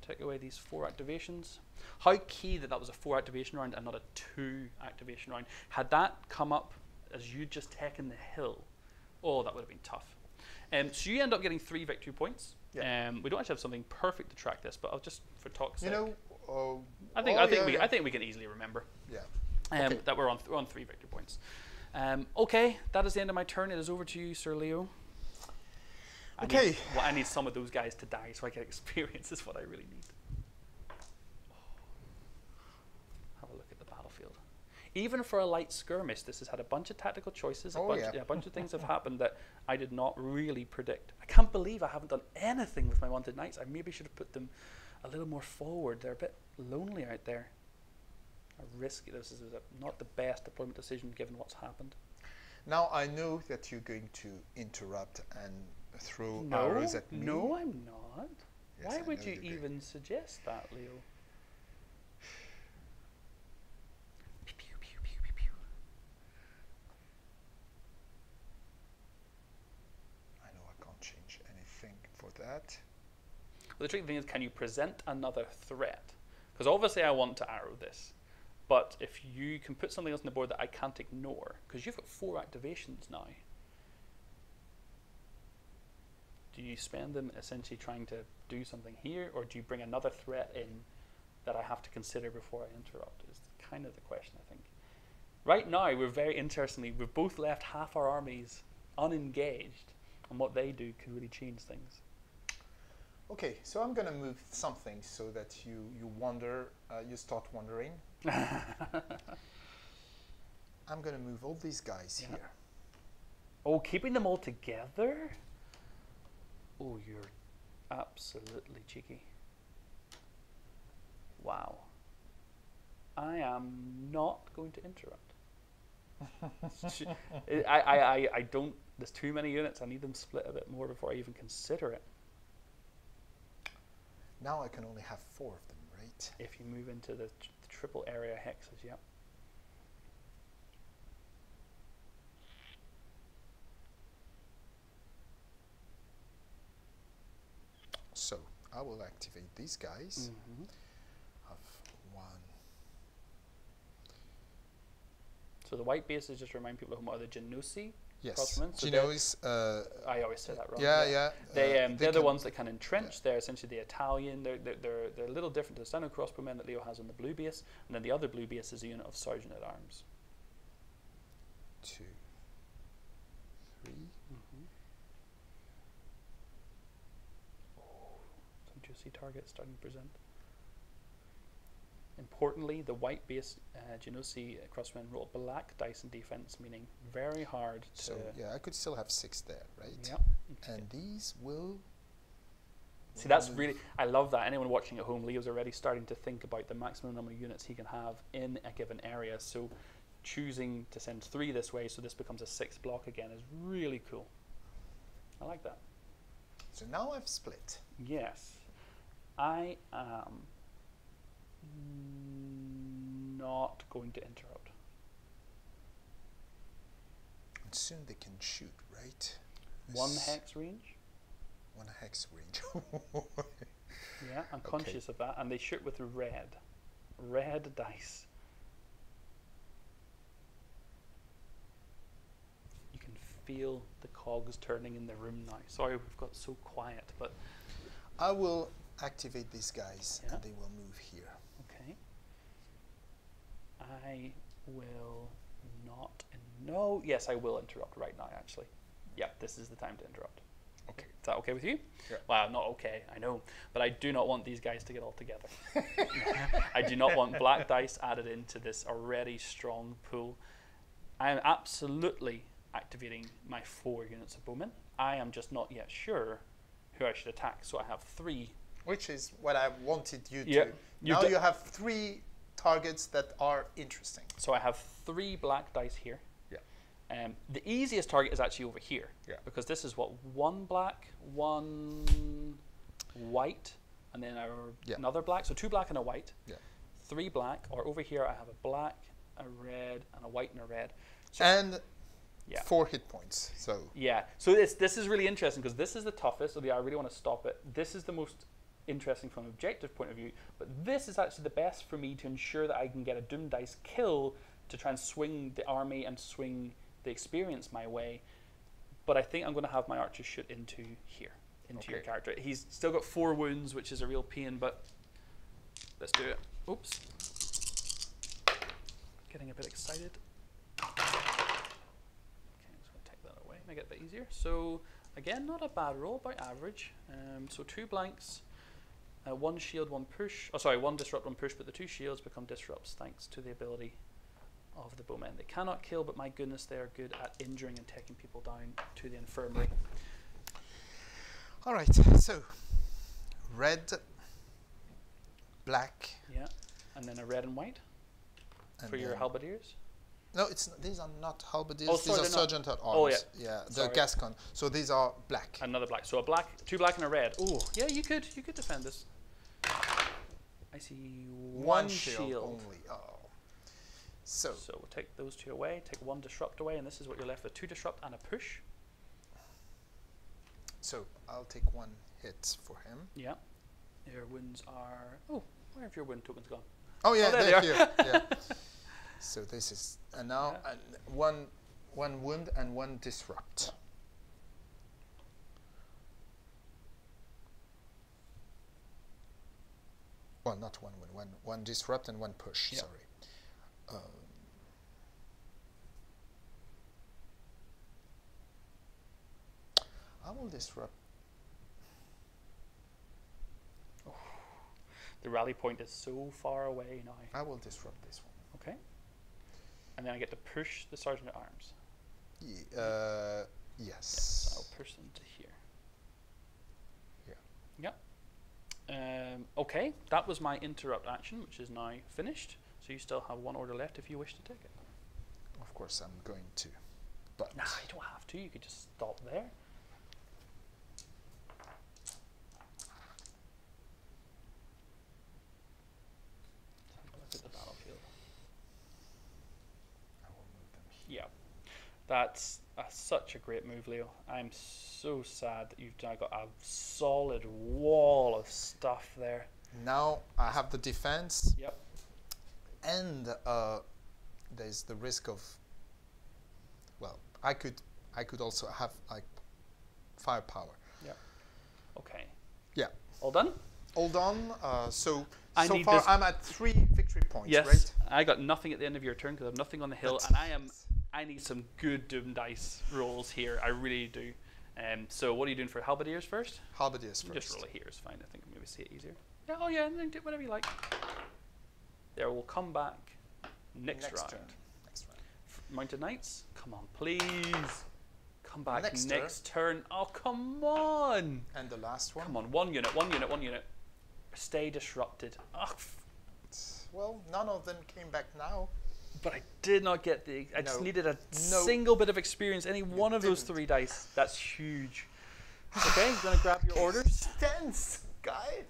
Take away these four activations. How key that that was a four activation round and not a two activation round. Had that come up as you just taken the hill, oh, that would have been tough. Um, so you end up getting three victory points. Yeah. Um, we don't actually have something perfect to track this, but I'll just for talk's sake. You know, uh, I think oh I think yeah, we yeah. I think we can easily remember. Yeah. Um, okay. That we're on th we're on three victory points. Um, okay, that is the end of my turn. It is over to you, Sir Leo. I okay. Need, well, I need some of those guys to die so I can experience. Is what I really need. Oh. Have a look at the battlefield. even for a light skirmish, this has had a bunch of tactical choices, a, oh bunch, yeah. Yeah, a bunch of things have happened that I did not really predict. I can't believe I haven't done anything with my wanted knights. I maybe should have put them a little more forward. They're a bit lonely out there. A risky, this is a, not the best deployment decision given what's happened. Now I know that you're going to interrupt and throw no, arrows at me. No, I'm not. Yes, Why I would you even doing. suggest that, Leo? I know I can't change anything for that. Well, the tricky thing is, can you present another threat? Because obviously I want to arrow this. But if you can put something else on the board that I can't ignore, because you've got four activations now, do you spend them essentially trying to do something here, or do you bring another threat in that I have to consider before I interrupt? Is kind of the question, I think. Right now, we're very interestingly, we've both left half our armies unengaged, and what they do could really change things. Okay, so I'm going to move something so that you you wonder, uh, you start wondering. I'm going to move all these guys yeah. here. Oh, keeping them all together? Oh, you're absolutely cheeky. Wow. I am not going to interrupt. I, I, I, I don't, there's too many units. I need them split a bit more before I even consider it. Now I can only have four of them, right? If you move into the, tr the triple area hexes, yep. So I will activate these guys. Mm-hmm. Have one. So the white base is just to remind people who are the Genoese. Yes, so Genoese, uh, I always say that wrong. Yeah, yeah. yeah. They, um, they they're the ones that can entrench. Yeah. They're essentially the Italian. They're, they're, they're, they're a little different to the standard crossbowmen that Leo has on the blue base. And then the other blue base is a unit of sergeant-at-arms. Two, three. Mm-hmm. Oh, some juicy targets starting to present. Importantly, the white base uh, Genoese crossmen roll black dice in defense, meaning very hard to... So, yeah, I could still have six there, right? Yep. And okay. these will... See, that's really... I love that. Anyone watching at home, Leo's already starting to think about the maximum number of units he can have in a given area. So choosing to send three this way, so this becomes a six block again, is really cool. I like that. So now I've split. Yes. I am... Um, not going to interrupt. And soon they can shoot, right? One this hex range? One hex range. Yeah, I'm okay. conscious of that. And they shoot with red. Red dice. You can feel the cogs turning in the room now. Sorry we've got so quiet, but... I will activate these guys yeah. and they will move here. I will not, no, yes, I will interrupt right now, actually. Yeah, this is the time to interrupt. Okay. Is that okay with you? Yeah. Well, not okay, I know, but I do not want these guys to get all together. I do not want black dice added into this already strong pool. I am absolutely activating my four units of bowmen. I am just not yet sure who I should attack, so I have three. Which is what I wanted you yeah. to. You now you have three targets that are interesting. So I have three black dice here. Yeah. Um, the easiest target is actually over here. Yeah. Because this is what, one black, one white, and then our yeah. another black. So two black and a white. Yeah. Three black, or over here I have a black, a red, and a white and a red. So and yeah. four hit points. So yeah. So this this is really interesting because this is the toughest. So yeah, I really want to stop it. This is the most interesting from an objective point of view, but this is actually the best for me to ensure that I can get a doom dice kill to try and swing the army and swing the experience my way. But I think I'm going to have my archer shoot into here, into okay. your character. He's still got four wounds, which is a real pain, but let's do it. Oops. Getting a bit excited. Okay, I'm just going to take that away, make it a bit easier. So again, not a bad roll, about average. Um, so two blanks. Uh, one shield, one push. Oh, sorry, one disrupt, one push, but the two shields become disrupts thanks to the ability of the bowmen. They cannot kill, but my goodness, they are good at injuring and taking people down to the infirmary. All right, so red, black. Yeah, and then a red and white and for your halberdiers. No, it's n these are not halberdiers. Oh, sorry, these are sergeant at arms. Oh, yeah, yeah, the Gascon. So these are black. Another black. So a black, two black, and a red. Oh, yeah, you could, you could defend this. I see one, one shield, shield only. Oh. So, so we'll take those two away, take one disrupt away, and this is what you're left with, two disrupt and a push. So I'll take one hit for him. Yeah. Your wounds are... Oh, where have your wound tokens gone? Oh, yeah, oh, there they're they here. Yeah. So this is... And now yeah. and one, one wound and one disrupt. Yeah. Well, not one wound, one, one disrupt and one push, yeah. Sorry. Um, I will disrupt. Oh. The rally point is so far away now. I will disrupt this one. Okay. And then I get to push the sergeant at arms. Ye uh, yes. yes. I'll push them to here. Yeah. Yeah. Um, okay. That was my interrupt action, which is now finished. So you still have one order left if you wish to take it. Of course I'm going to, but... Nah, you don't have to, you could just stop there. Look at the battlefield. I will move them here. Yeah, that's uh, such a great move, Leo. I'm so sad that you've now got a solid wall of stuff there. Now I have the defense. Yep. And uh, there's the risk of, well, I could I could also have like firepower. Yeah. Okay. Yeah. All done? All done. Uh, so I so far I'm at three victory points. Yes. Right? I got nothing at the end of your turn because I have nothing on the hill, that's and I am I need some good doom dice rolls here. I really do. Um. So what are you doing for halberdiers first? Halberdiers first. Just roll it here is fine. I think maybe see it easier. Yeah. Oh yeah. And then do whatever you like. There, we'll come back next, next round. Turn. Next round. F Mounted Knights, come on, please. Come back next, next turn. turn. Oh, come on. And the last one. Come on, one unit, one unit, one unit. Stay disrupted. Oh. Well, none of them came back now. But I did not get the... I no. just needed a no. single bit of experience. Any you one of didn't. those three dice. That's huge. Okay, you're going to grab your orders. It's tense, guy.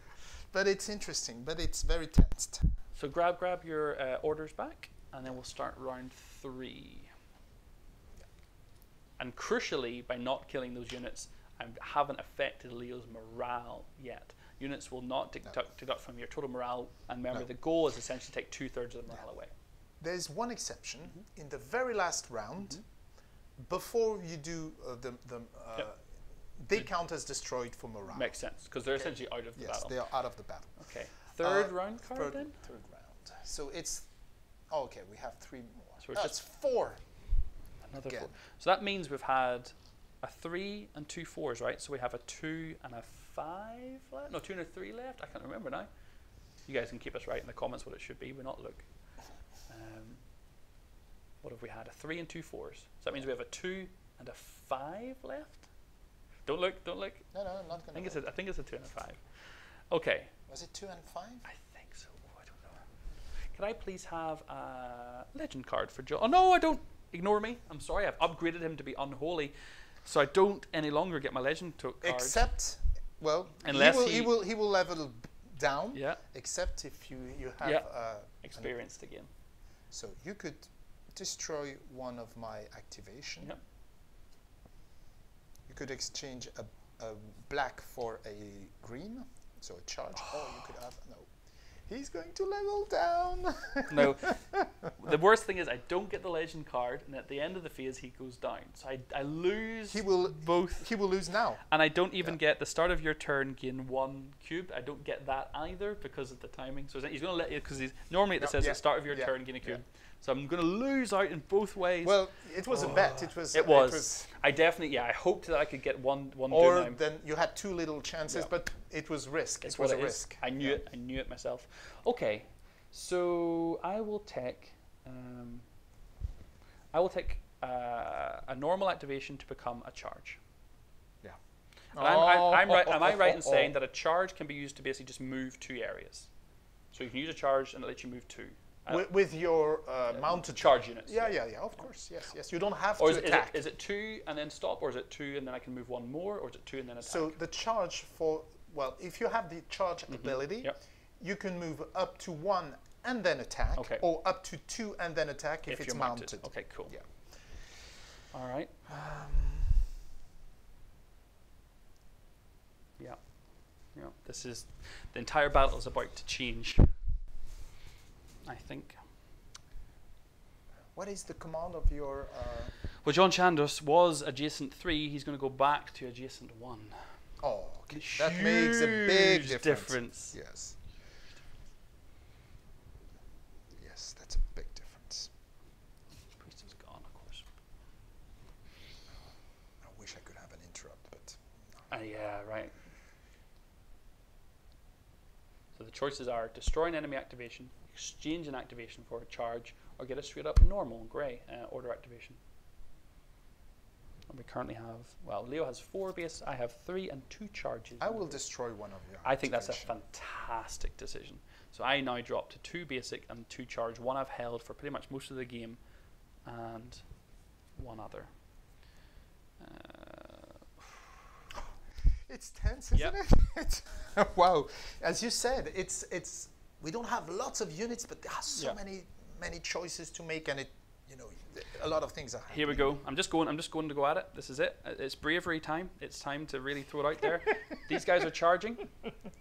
But it's interesting, but it's very tensed. So grab, grab your uh, orders back, and then we'll start round three. Yeah. And crucially, by not killing those units, I haven't affected Leo's morale yet. Units will not deduct no. from your total morale, and remember, no. the goal is essentially to take two-thirds of the morale yeah. away. There's one exception. Mm-hmm. In the very last round, mm-hmm. before you do uh, the... the uh, yep. They the count as destroyed for morale. Makes sense, because they're okay. essentially out of the yes, battle. Yes, they are out of the battle. Okay. Third uh, round card third, then? Third round. So it's, oh, okay, we have three more. So no, it's four. Another Again. four. So that means we've had a three and two fours, right? So we have a two and a five left? No, two and a three left? I can't remember now. You guys can keep us right in the comments what it should be. We're not look. Um, what have we had? A three and two fours. So that means we have a two and a five left? Don't look, don't look. No, no, I'm not going to. I think it's a two and a five. Okay. Was it two and five? I think so. Oh, I don't know. Can I please have a legend card for Joe? Oh, no, I don't. Ignore me. I'm sorry. I've upgraded him to be unholy, so I don't any longer get my legend card. Except, well, unless he will, he, he, will, he will level down. Yeah. Except if you, you have... Yeah. Uh, experienced again. So you could destroy one of my activation. Yeah. You could exchange a, a black for a green, so a charge. Oh, or you could have no. He's going to level down. No. The worst thing is I don't get the legend card, and at the end of the phase he goes down. So I, I lose. He will both. He will lose now. And I don't even yeah. get the start of your turn gain one cube. I don't get that either because of the timing. So he's going to let you because he's normally it no, says yeah. the start of your yeah. turn gain a cube. Yeah. So I'm going to lose out in both ways. Well, it was oh. a bet. It was. It was. It was. I definitely, yeah. I hoped that I could get one, one. Or doom then you had two little chances, yeah. but it was risk. It's it was a it risk. I knew yeah. it. I knew it myself. Okay, so I will take um, I will take uh, a normal activation to become a charge. Yeah. And oh, I'm, I'm, I'm oh, right, oh, am oh, I right oh, in saying oh. that a charge can be used to basically just move two areas? So you can use a charge and it lets you move two. With, with your uh, yeah, mounted charge units. Yeah, yeah, yeah, of course, yes, yes. You don't have or to is attack. It, is it two and then stop, or is it two and then I can move one more, or is it two and then attack? So the charge for, well, if you have the charge mm-hmm. ability, yep. you can move up to one and then attack, okay. or up to two and then attack if, if it's mounted. mounted. Okay, cool. Yeah. All right. Um, yeah, yeah. This is, the entire battle is about to change. I think. What is the command of your... Uh well, John Chandos was adjacent three. He's going to go back to adjacent one. Oh, okay. That makes a big difference. difference. Yes. Yes, that's a big difference. The priest is gone, of course. I wish I could have an interrupt, but... Uh, yeah, right. So the choices are destroy an enemy activation, exchange an activation for a charge, or get a straight up normal grey uh, order activation. And we currently have, well, Leo has four base, I have three and two charges. I will destroy one of your I activation. think that's a fantastic decision. So I now drop to two basic and two charge, one I've held for pretty much most of the game, and one other. Uh, it's tense, isn't yep. it? Wow, as you said, it's it's we don't have lots of units, but there are so yeah. many, many choices to make, and it, you know, a lot of things are happening. Here we go. I'm just going. I'm just going to go at it. This is it. It's bravery time. It's time to really throw it out there. These guys are charging.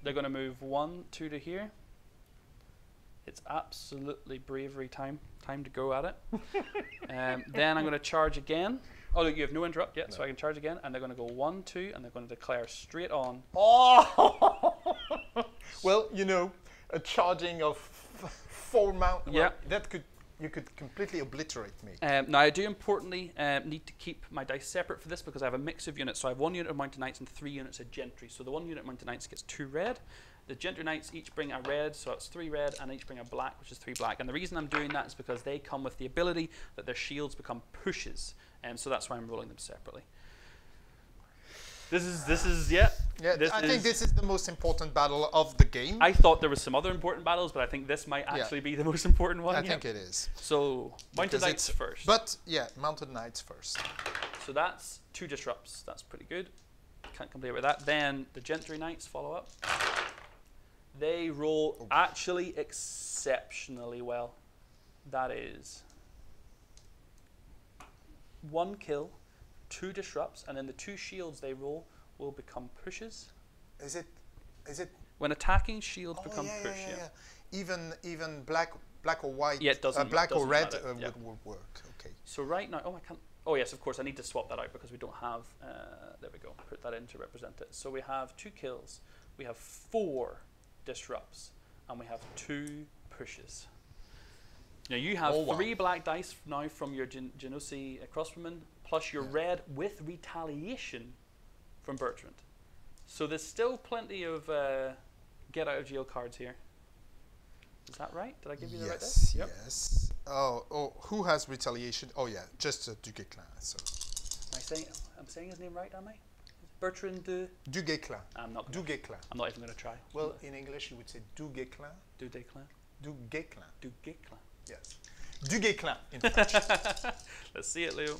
They're going to move one, two to here. It's absolutely bravery time. Time to go at it. um, then I'm going to charge again. Oh, look, you have no interrupt yet, no. so I can charge again. And they're going to go one, two, and they're going to declare straight on. Oh. Well, you know. A charging of four mount. Well, yeah, that could you could completely obliterate me. Um, now I do importantly uh, need to keep my dice separate for this because I have a mix of units. So I have one unit of mounted knights and three units of gentry. So the one unit of mounted knights gets two red. The gentry knights each bring a red, so it's three red, and each bring a black, which is three black. And the reason I'm doing that is because they come with the ability that their shields become pushes, and um, so that's why I'm rolling them separately. This is, this is, yeah. yeah this I is think this is the most important battle of the game. I thought there was some other important battles, but I think this might actually yeah. be the most important one. I yeah. think it is. So, Mounted Knights first. But, yeah, Mounted Knights first. So that's two disrupts. That's pretty good. Can't complain about that. Then the Gentry Knights follow up. They roll oh. actually exceptionally well. That is one kill. Two disrupts, and then the two shields they roll will become pushes. Is it? Is it? When attacking, shields oh, become yeah, push. Yeah, yeah. yeah. Even even black black or white. Yeah, it doesn't. Uh, black doesn't or red uh, yeah. would, would work. Okay. So right now, oh, I can't. Oh yes, of course. I need to swap that out because we don't have. Uh, there we go. Put that in to represent it. So we have two kills, we have four disrupts, and we have two pushes. Now you have oh, wow. three black dice now from your Gen Genoese uh, crossbowman. Plus your yeah. red with retaliation from Bertrand. So there's still plenty of uh, get out of jail cards here. Is that right? Did I give you yes, the right Yes, yep. yes. Oh, oh, who has retaliation? Oh yeah, just uh, Du Guesclin. So. Am I saying, I'm saying his name right, am I? Bertrand du... Du Guesclin. I'm not Du Guesclin. I'm not even going to try. Well, in English you would say Du Guesclin. Du Guesclin. Du Guesclin. Du Guesclin. Yes. Du Guesclin in French. Let's see it, Leo.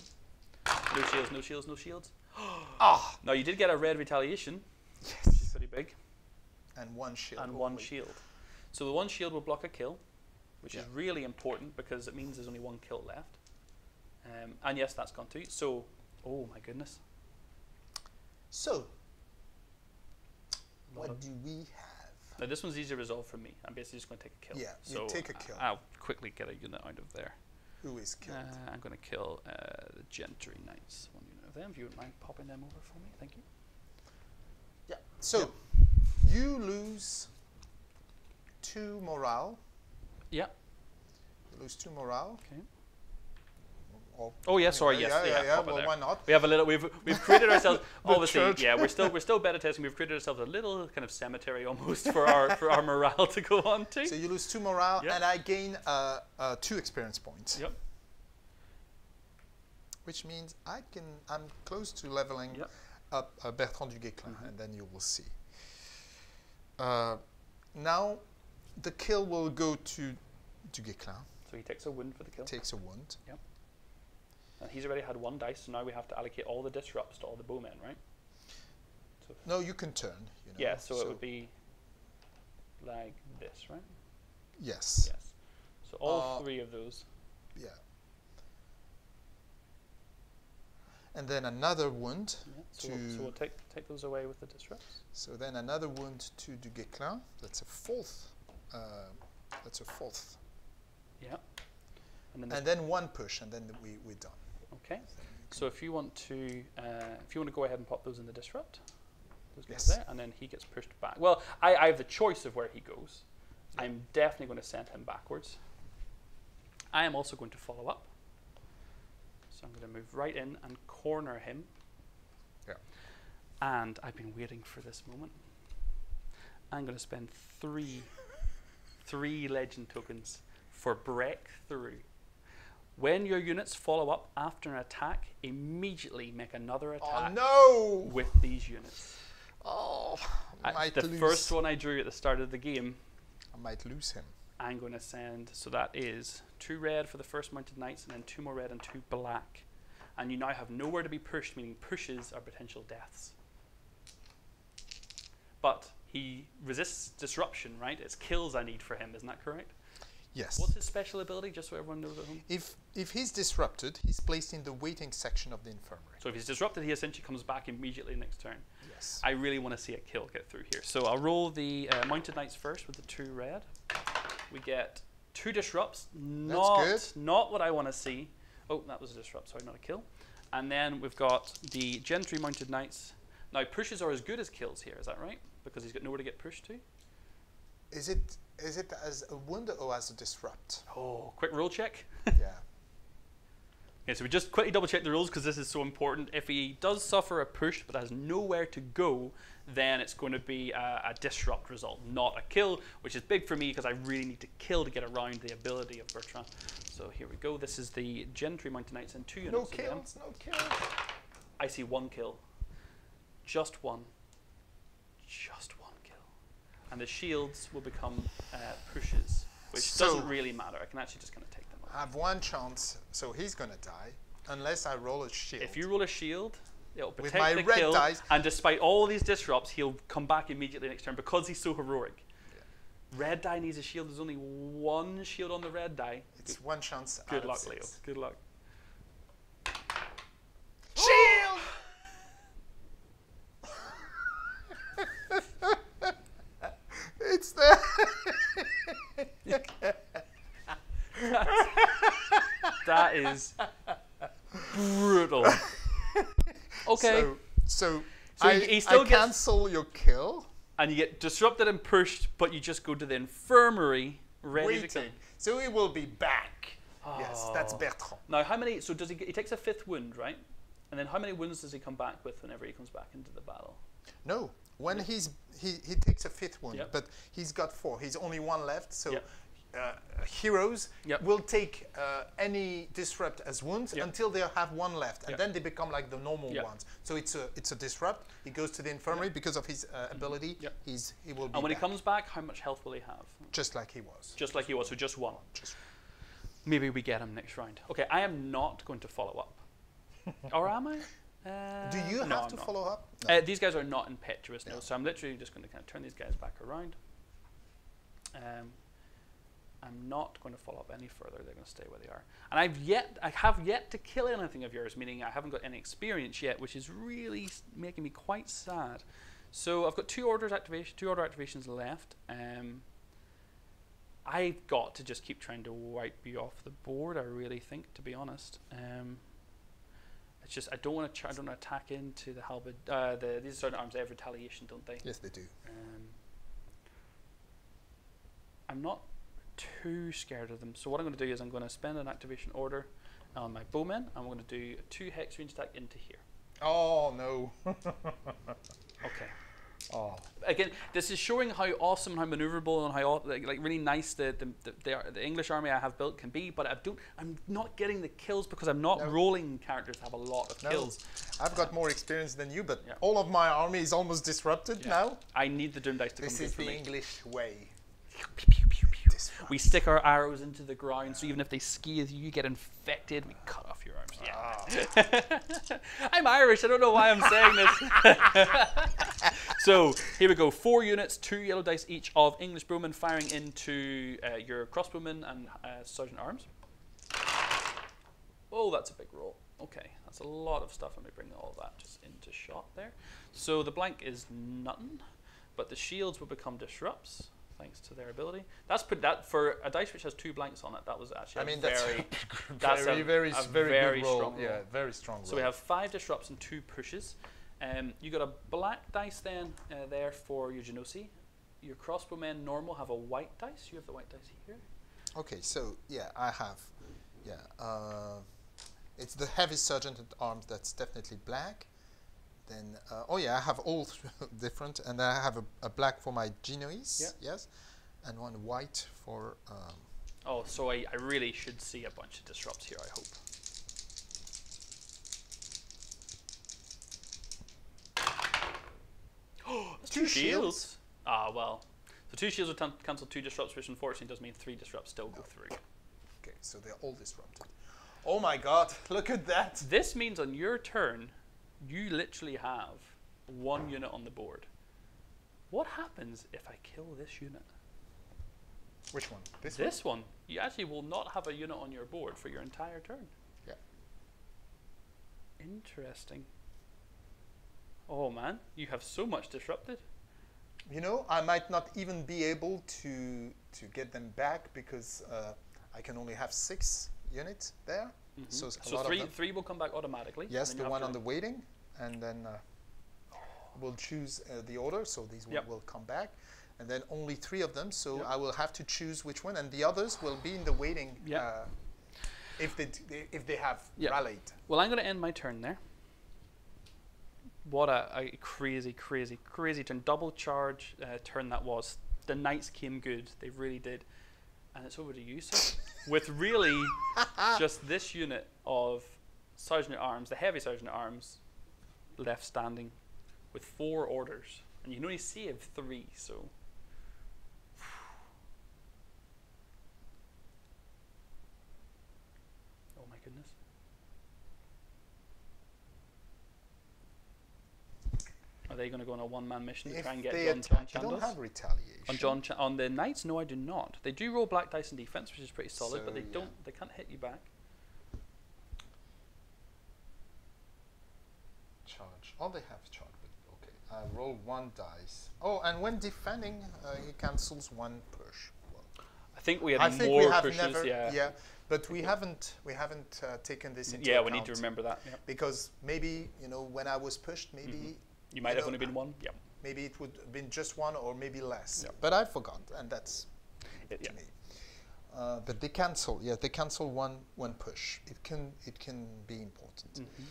No shields, no shields, no shields. Oh. Now you did get a red retaliation. Yes. Which is pretty big. And one shield. And one shield. So the one shield will block a kill, which yeah. is really important because it means there's only one kill left. Um, and yes, that's gone too. So, oh my goodness. So, what do we have? Now this one's easy to resolve for me. I'm basically just going to take a kill. Yeah, so you take a kill. I'll quickly get a unit out of there. Who is killed? Uh, I'm going to kill uh, the Gentry Knights. One unit of them. If you wouldn't mind popping them over for me, thank you. Yeah. So yep. you lose two morale. Yeah. You lose two morale. Okay. Or oh yeah, sorry. Yes. Yeah. yeah, yeah, yeah well, why not? We have a little. We've we've created ourselves. obviously, church. yeah. We're still we're still beta testing. We've created ourselves a little kind of cemetery almost for our for our morale to go on to. So you lose two morale, yep. and I gain uh, uh, two experience points. Yep. which means I can, I'm close to leveling yep. up uh, Bertrand du Guesclin, mm-hmm. and then you will see. Uh, now, the kill will go to du Guesclin. So he takes a wound for the kill. Takes a wound. Yep. And he's already had one dice, so now we have to allocate all the disrupts to all the bowmen, right? So no, you can turn. You know, yeah, so, so it would be like this, right? Yes. Yes. So all uh, three of those. Yeah. And then another wound yeah, so to... We'll, so we'll take, take those away with the disrupts. So then another wound to du Guesclin. That's a fourth. Uh, that's a fourth. Yeah. And then, and then one push, and then th we, we're done. Okay. So if you want to, uh, if you want to go ahead and pop those in the disrupt, those yes. there, and then he gets pushed back. Well, I, I have the choice of where he goes. Yeah. I'm definitely going to send him backwards. I am also going to follow up. So I'm going to move right in and corner him. Yeah. And I've been waiting for this moment. I'm going to spend three, three legend tokens for breakthrough. When your units follow up after an attack, immediately make another attack oh, no. with these units. Oh, I might the lose. First one I drew at the start of the game. I might lose him. I'm going to send, so that is two red for the first mounted knights, and then two more red and two black. And you now have nowhere to be pushed, meaning pushes are potential deaths. But he resists disruption, right? It's kills I need for him, isn't that correct? Yes. What's his special ability, just so everyone knows at home? If, if he's disrupted, he's placed in the waiting section of the infirmary. So if he's disrupted, he essentially comes back immediately next turn. Yes. I really want to see a kill get through here. So I'll roll the uh, mounted knights first with the two red. We get two disrupts. Not, That's good. Not what I want to see. Oh, that was a disrupt, sorry, not a kill. And then we've got the gentry mounted knights. Now, pushes are as good as kills here, is that right? Because he's got nowhere to get pushed to. Is it... Is it as a wound or as a disrupt? Oh, quick rule check. Yeah. Okay, so we just quickly double check the rules because this is so important. If he does suffer a push but has nowhere to go, then it's going to be a, a disrupt result, not a kill, which is big for me because I really need to kill to get around the ability of Bertrand. So here we go. This is the Gentry Mounted Knights and two units. No kills, no kills. I see one kill. Just one. Just one. And the shields will become uh, pushes, which so doesn't really matter. I can actually just kind of take them away. I have one chance, so he's going to die, unless I roll a shield. If you roll a shield, it'll protect With my the red kill, dice. And despite all these disrupts, he'll come back immediately next turn because he's so heroic. Yeah. Red die needs a shield. There's only one shield on the red die. It's good. One chance Good luck, six. Leo. Good luck. Shield! It's there. That is brutal. Okay. So, so, so I, he still I cancel your kill. And you get disrupted and pushed, but you just go to the infirmary ready Waiting. to kill. So he will be back. Oh. Yes, that's Bertrand. Now, how many? So does he? He takes a fifth wound, right? And then how many wounds does he come back with whenever he comes back into the battle? No. When he's he, he takes a fifth wound, yep. but he's got four. He's only one left, so yep. uh, heroes yep. will take uh, any disrupt as wounds yep. until they have one left, and yep. then they become like the normal yep. ones. So it's a it's a disrupt. He goes to the infirmary yep. because of his uh, ability. Yep. He's he will. Be and when back. he comes back, how much health will he have? Just like he was. Just like he was. So just one. Just. Maybe we get him next round. Okay, I am not going to follow up, or am I? Uh, Do you no, have to not. follow up? No. Uh, these guys are not impetuous, no. no. So I'm literally just going to kind of turn these guys back around. Um, I'm not going to follow up any further. They're going to stay where they are. And I've yet, I have yet to kill anything of yours, meaning I haven't got any experience yet, which is really making me quite sad. So I've got two orders activation, two order activations left. Um, I've got to just keep trying to wipe you off the board. I really think, to be honest. Um, It's just I don't want to. I don't want to attack into the halberd. Uh, the these certain arms they have retaliation, don't they? Yes, they do. Um, I'm not too scared of them. So what I'm going to do is I'm going to spend an activation order on my bowmen, and we're going to do a two hex range attack into here. Oh no. Okay. Oh. Again, this is showing how awesome, how maneuverable, and how like, like really nice the the, the the the English army I have built can be. But I don't, I'm not getting the kills because I'm not no. rolling characters have a lot of no. kills. I've got more experience than you, but yeah. all of my army is almost disrupted yeah. now. I need the doom dice to this come. This is the me. English way. We stick our arrows into the ground, so even if they skithe you, you get infected. We cut off your arms. Yeah. Oh. I'm Irish. I don't know why I'm saying this. So here we go. Four units, two yellow dice each of English bowmen firing into uh, your crossbowmen and uh, sergeant arms. Oh, that's a big roll. Okay, that's a lot of stuff. Let me bring all that just into shot there. So the blank is nothing, but the shields will become disrupts. Thanks to their ability. That's put that for a dice which has two blanks on it. That was actually. I mean, a that's, very, that's very, a, very, a very, very good roll. Strong roll. Yeah, very strong. So roll. We have five disrupts and two pushes. Um, you got a black dice then uh, there for your Genoese. Your crossbowmen normal have a white dice. You have the white dice here. Okay, so yeah, I have, yeah. Uh, it's the heavy sergeant at arms that's definitely black. Then, uh, oh yeah, I have all different, and I have a, a black for my Genoese, yep. yes, and one white for... Um, oh, so I, I really should see a bunch of disrupts here, I hope. Oh, that's two, two shields. shields. Ah, well. So two shields will cancel two disrupts, which unfortunately does mean three disrupts still no. go through. Okay, so they're all disrupted. Oh my god, look at that. This means on your turn, you literally have one unit on the board. What happens if I kill this unit? Which one? This, this one? one. You actually will not have a unit on your board for your entire turn. Yeah. Interesting. Oh man, you have so much disrupted. You know, I might not even be able to to get them back because uh, I can only have six units there. Mm-hmm. So, so three, three will come back automatically. Yes, the one on the waiting, and then uh, we'll choose uh, the order. So these yep. will come back, and then only three of them. So yep. I will have to choose which one, and the others will be in the waiting yep. uh, if they d if they have yep. rallied. Well, I'm going to end my turn there. What a, a crazy, crazy, crazy turn! Double charge uh, turn that was. The knights came good. They really did. And it's over to you, sir, with really just this unit of sergeant at arms, the heavy sergeant at arms, left standing with four orders. And you can only save three, so. Oh my goodness. Are they going to go on a one-man mission if to try and get John Chandos? I don't have retaliation. On, John Ch on the knights, no, I do not. They do roll black dice in defense, which is pretty solid, so but they yeah. don't. They can't hit you back. Charge. Oh, they have charge. Okay. I roll one dice. Oh, and when defending, uh, he cancels one push. Well, I think we had I think more we have pushes. Never, yeah. yeah. But we haven't we haven't uh, taken this into yeah, account. Yeah, we need to remember that. Yep. Because maybe you know when I was pushed, maybe. Mm-hmm. You might you have know, only been one. Yeah. Maybe it would have been just one or maybe less. Yeah. But I forgot, and that's it, to yeah. me. Uh, but they cancel. Yeah, they cancel one one push. It can it can be important. Mm-hmm.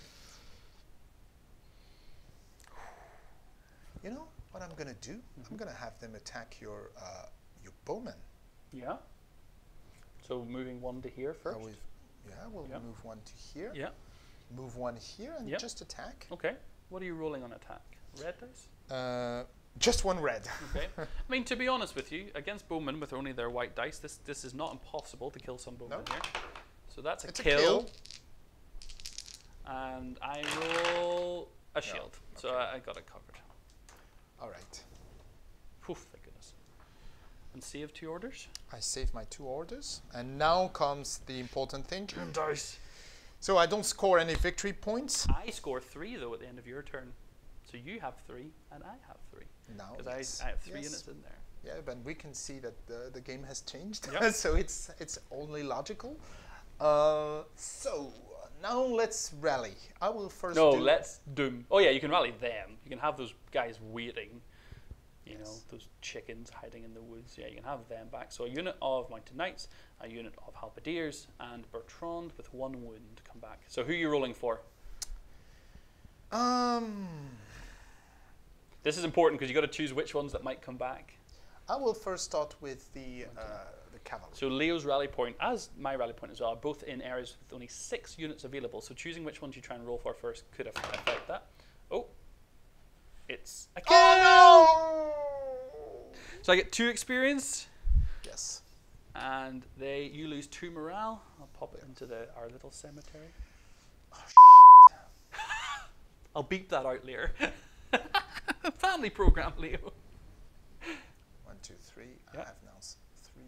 You know what I'm gonna do? Mm-hmm. I'm gonna have them attack your uh, your bowman. Yeah. So moving one to here first. Always, yeah, we'll yeah. move one to here. Yeah. Move one here and yeah. just attack. Okay. What are you rolling on attack? Red dice? Uh, just one red. Okay. I mean, to be honest with you, against bowmen with only their white dice, this this is not impossible to kill some bowmen no. here. So that's a, it's kill. a kill. And I roll a shield. No. Okay. So I, I got it covered. All right. Poof, thank goodness. And save two orders? I save my two orders. And now comes the important thing. Doom dice. So I don't score any victory points. I score three, though, at the end of your turn. So you have three, and I have three. Now, Because yes. I, I have three yes. units in there. Yeah, but we can see that the, the game has changed. Yep. So it's it's only logical. Uh, so now let's rally. I will first No, do let's doom. Oh, yeah, you can rally them. You can have those guys waiting. You yes. know, those chickens hiding in the woods. Yeah, you can have them back. So a unit of Mounted Knights, a unit of Halberdiers, and Bertrand with one wound come back. So who are you rolling for? Um, This is important because you've got to choose which ones that might come back. I will first start with the, okay. uh, the cavalry. So Leo's rally point, as my rally point as well, are both in areas with only six units available. So choosing which ones you try and roll for first could affect that. Oh, it's a kill! Oh, no! So I get two experience. Yes. And they, you lose two morale. I'll pop it into the our little cemetery. Oh, shit. I'll beep that out later. Family program, Leo. One, two, three. Yep. I have now three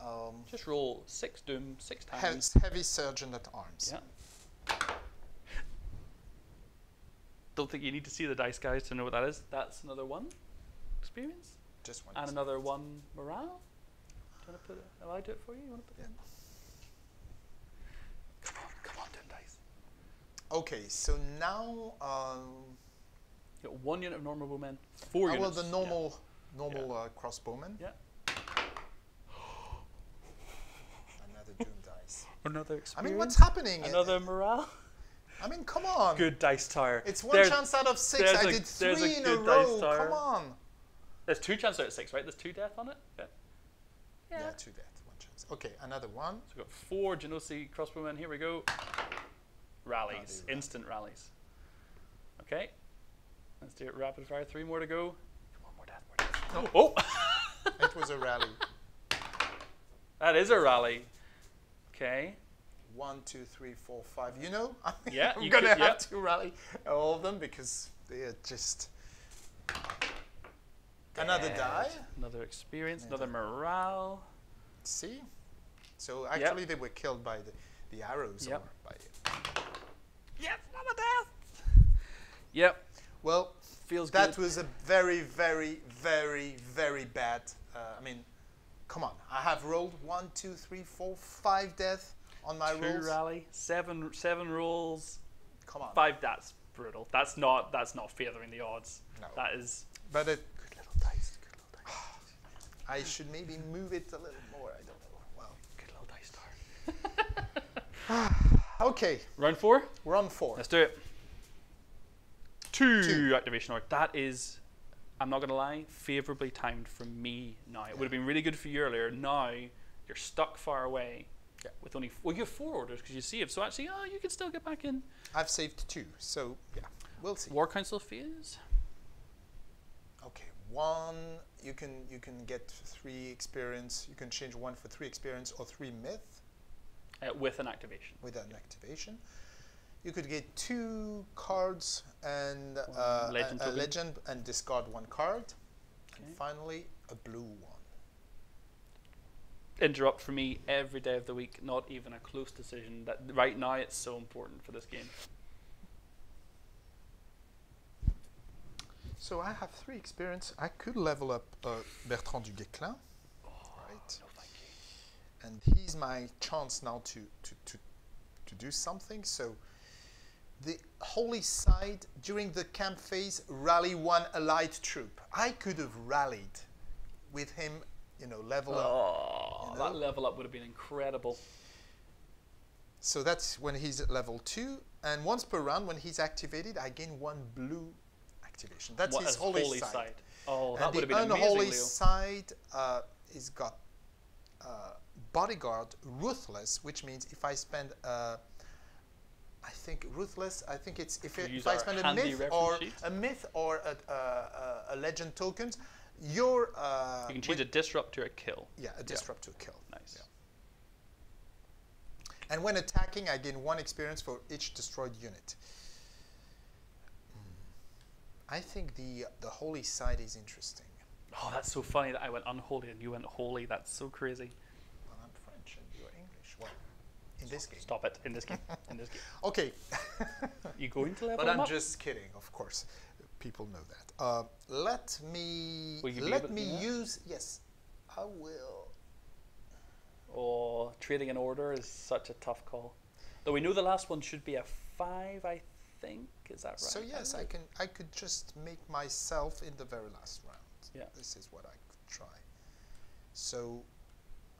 more. Um, Just roll six doom, six times. He heavy surgeon at arms. Yeah. Don't think you need to see the dice, guys, to know what that is. That's another one. Experience. Just one. And experience. Another one morale. Do you want to put it? Will I do it for you? You want to put yeah. it in? Come on, come on, doom dice. Okay, so now um, you got one unit of normal bowmen, four I units. Well, the normal, yeah. normal yeah. Uh, crossbowmen. Yeah. Another doom dice. Another experience. I mean, what's happening? Another morale. I mean, come on. Good dice tower. It's one there's, chance out of six. I a, did three a in a row. Come on. There's two chances out of six, right? There's two death on it? Yeah, yeah, yeah two death, one chance. Okay, another one. So we've got four Genoese crossbowmen. Here we go. Rallies, rally, instant rally. rallies. Okay, let's do it rapid fire. Three more to go. One more death, more death. Oh! oh. It was a rally. That is a rally. Okay. One, two, three, four, five. You know, I think yeah, I'm going to have yep. to rally all of them because they are just... Another die. Another experience, another, another morale. See? So actually yep. they were killed by the, the arrows. Yep. Or by it. Yes, another death. Yep. Well, feels that good. was a very, very, very, very bad... Uh, I mean, come on. I have rolled one, two, three, four, five death on my rolls. Two rally, seven, seven rolls. Come on. Five, that's brutal. That's not, that's not favoring the odds. No. That is... But it... Dice, good little dice. I should maybe move it a little more. I don't know. Well, good little dice star. Okay. Round four? We're on four. Let's do it. Two, Two. activation order. That is, I'm not going to lie, favorably timed for me now. It yeah. would have been really good for you earlier. Now you're stuck far away yeah. with only, well, you have four orders because you saved. So actually, oh, you can still get back in. I've saved two. So yeah, we'll see. War Council phase. Okay. One, you can you can get three experience. You can change one for three experience or three myth. Uh, with an activation. With an activation, you could get two cards and uh, legend a, a legend and discard one card. Okay. And finally, a blue one. Interrupt for me every day of the week. Not even a close decision. That right now it's so important for this game. So I have three experience. I could level up uh, Bertrand du Guesclin, oh, right? No, thank you. And he's my chance now to, to, to, to do something. So the Holy Side, during the camp phase, rally one allied troop. I could have rallied with him, you know, level oh, up. You know? That level up would have been incredible. So that's when he's at level two. And once per round, when he's activated, I gain one blue activation. That's what his holy, holy side. side. Oh, that would have been amazing, Leo. The unholy side uh, is got uh, bodyguard ruthless, which means if I spend, uh, I think ruthless. I think it's if, it, if I spend a myth or sheet? a myth or a, a, a legend tokens, your uh, you can change a disrupt to a kill. Yeah, a disrupt yeah. to a kill. Nice. Yeah. And when attacking, I gain one experience for each destroyed unit. I think the the holy side is interesting. Oh, that's so funny that I went unholy and you went holy. That's so crazy. Well, I'm French and you're English. Well, in this game. Stop it. In this game. In this game. Okay. You going to level up? But I'm up? just kidding, of course. People know that. Uh, let me let me use. That? Yes, I will. Oh, trading an order is such a tough call. Though we know the last one should be a five, I think. think is that right? So yes, I, I can I could just make myself in the very last round. Yeah, this is what I could try. So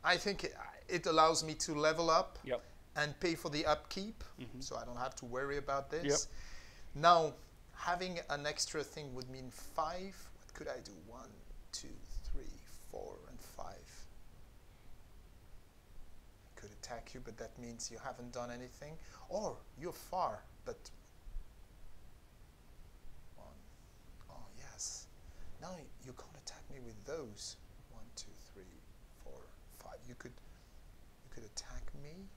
I think it, it allows me to level up. Yep. and pay for the upkeep, mm-hmm. so I don't have to worry about this. Yep. Now, having an extra thing would mean five. What could I do? One, two, three, four, and five. I could attack you, but that means you haven't done anything. Or you're far, but... One. Oh, yes. Now you can't attack me with those. One, two, three, four, five. You could, you could attack me.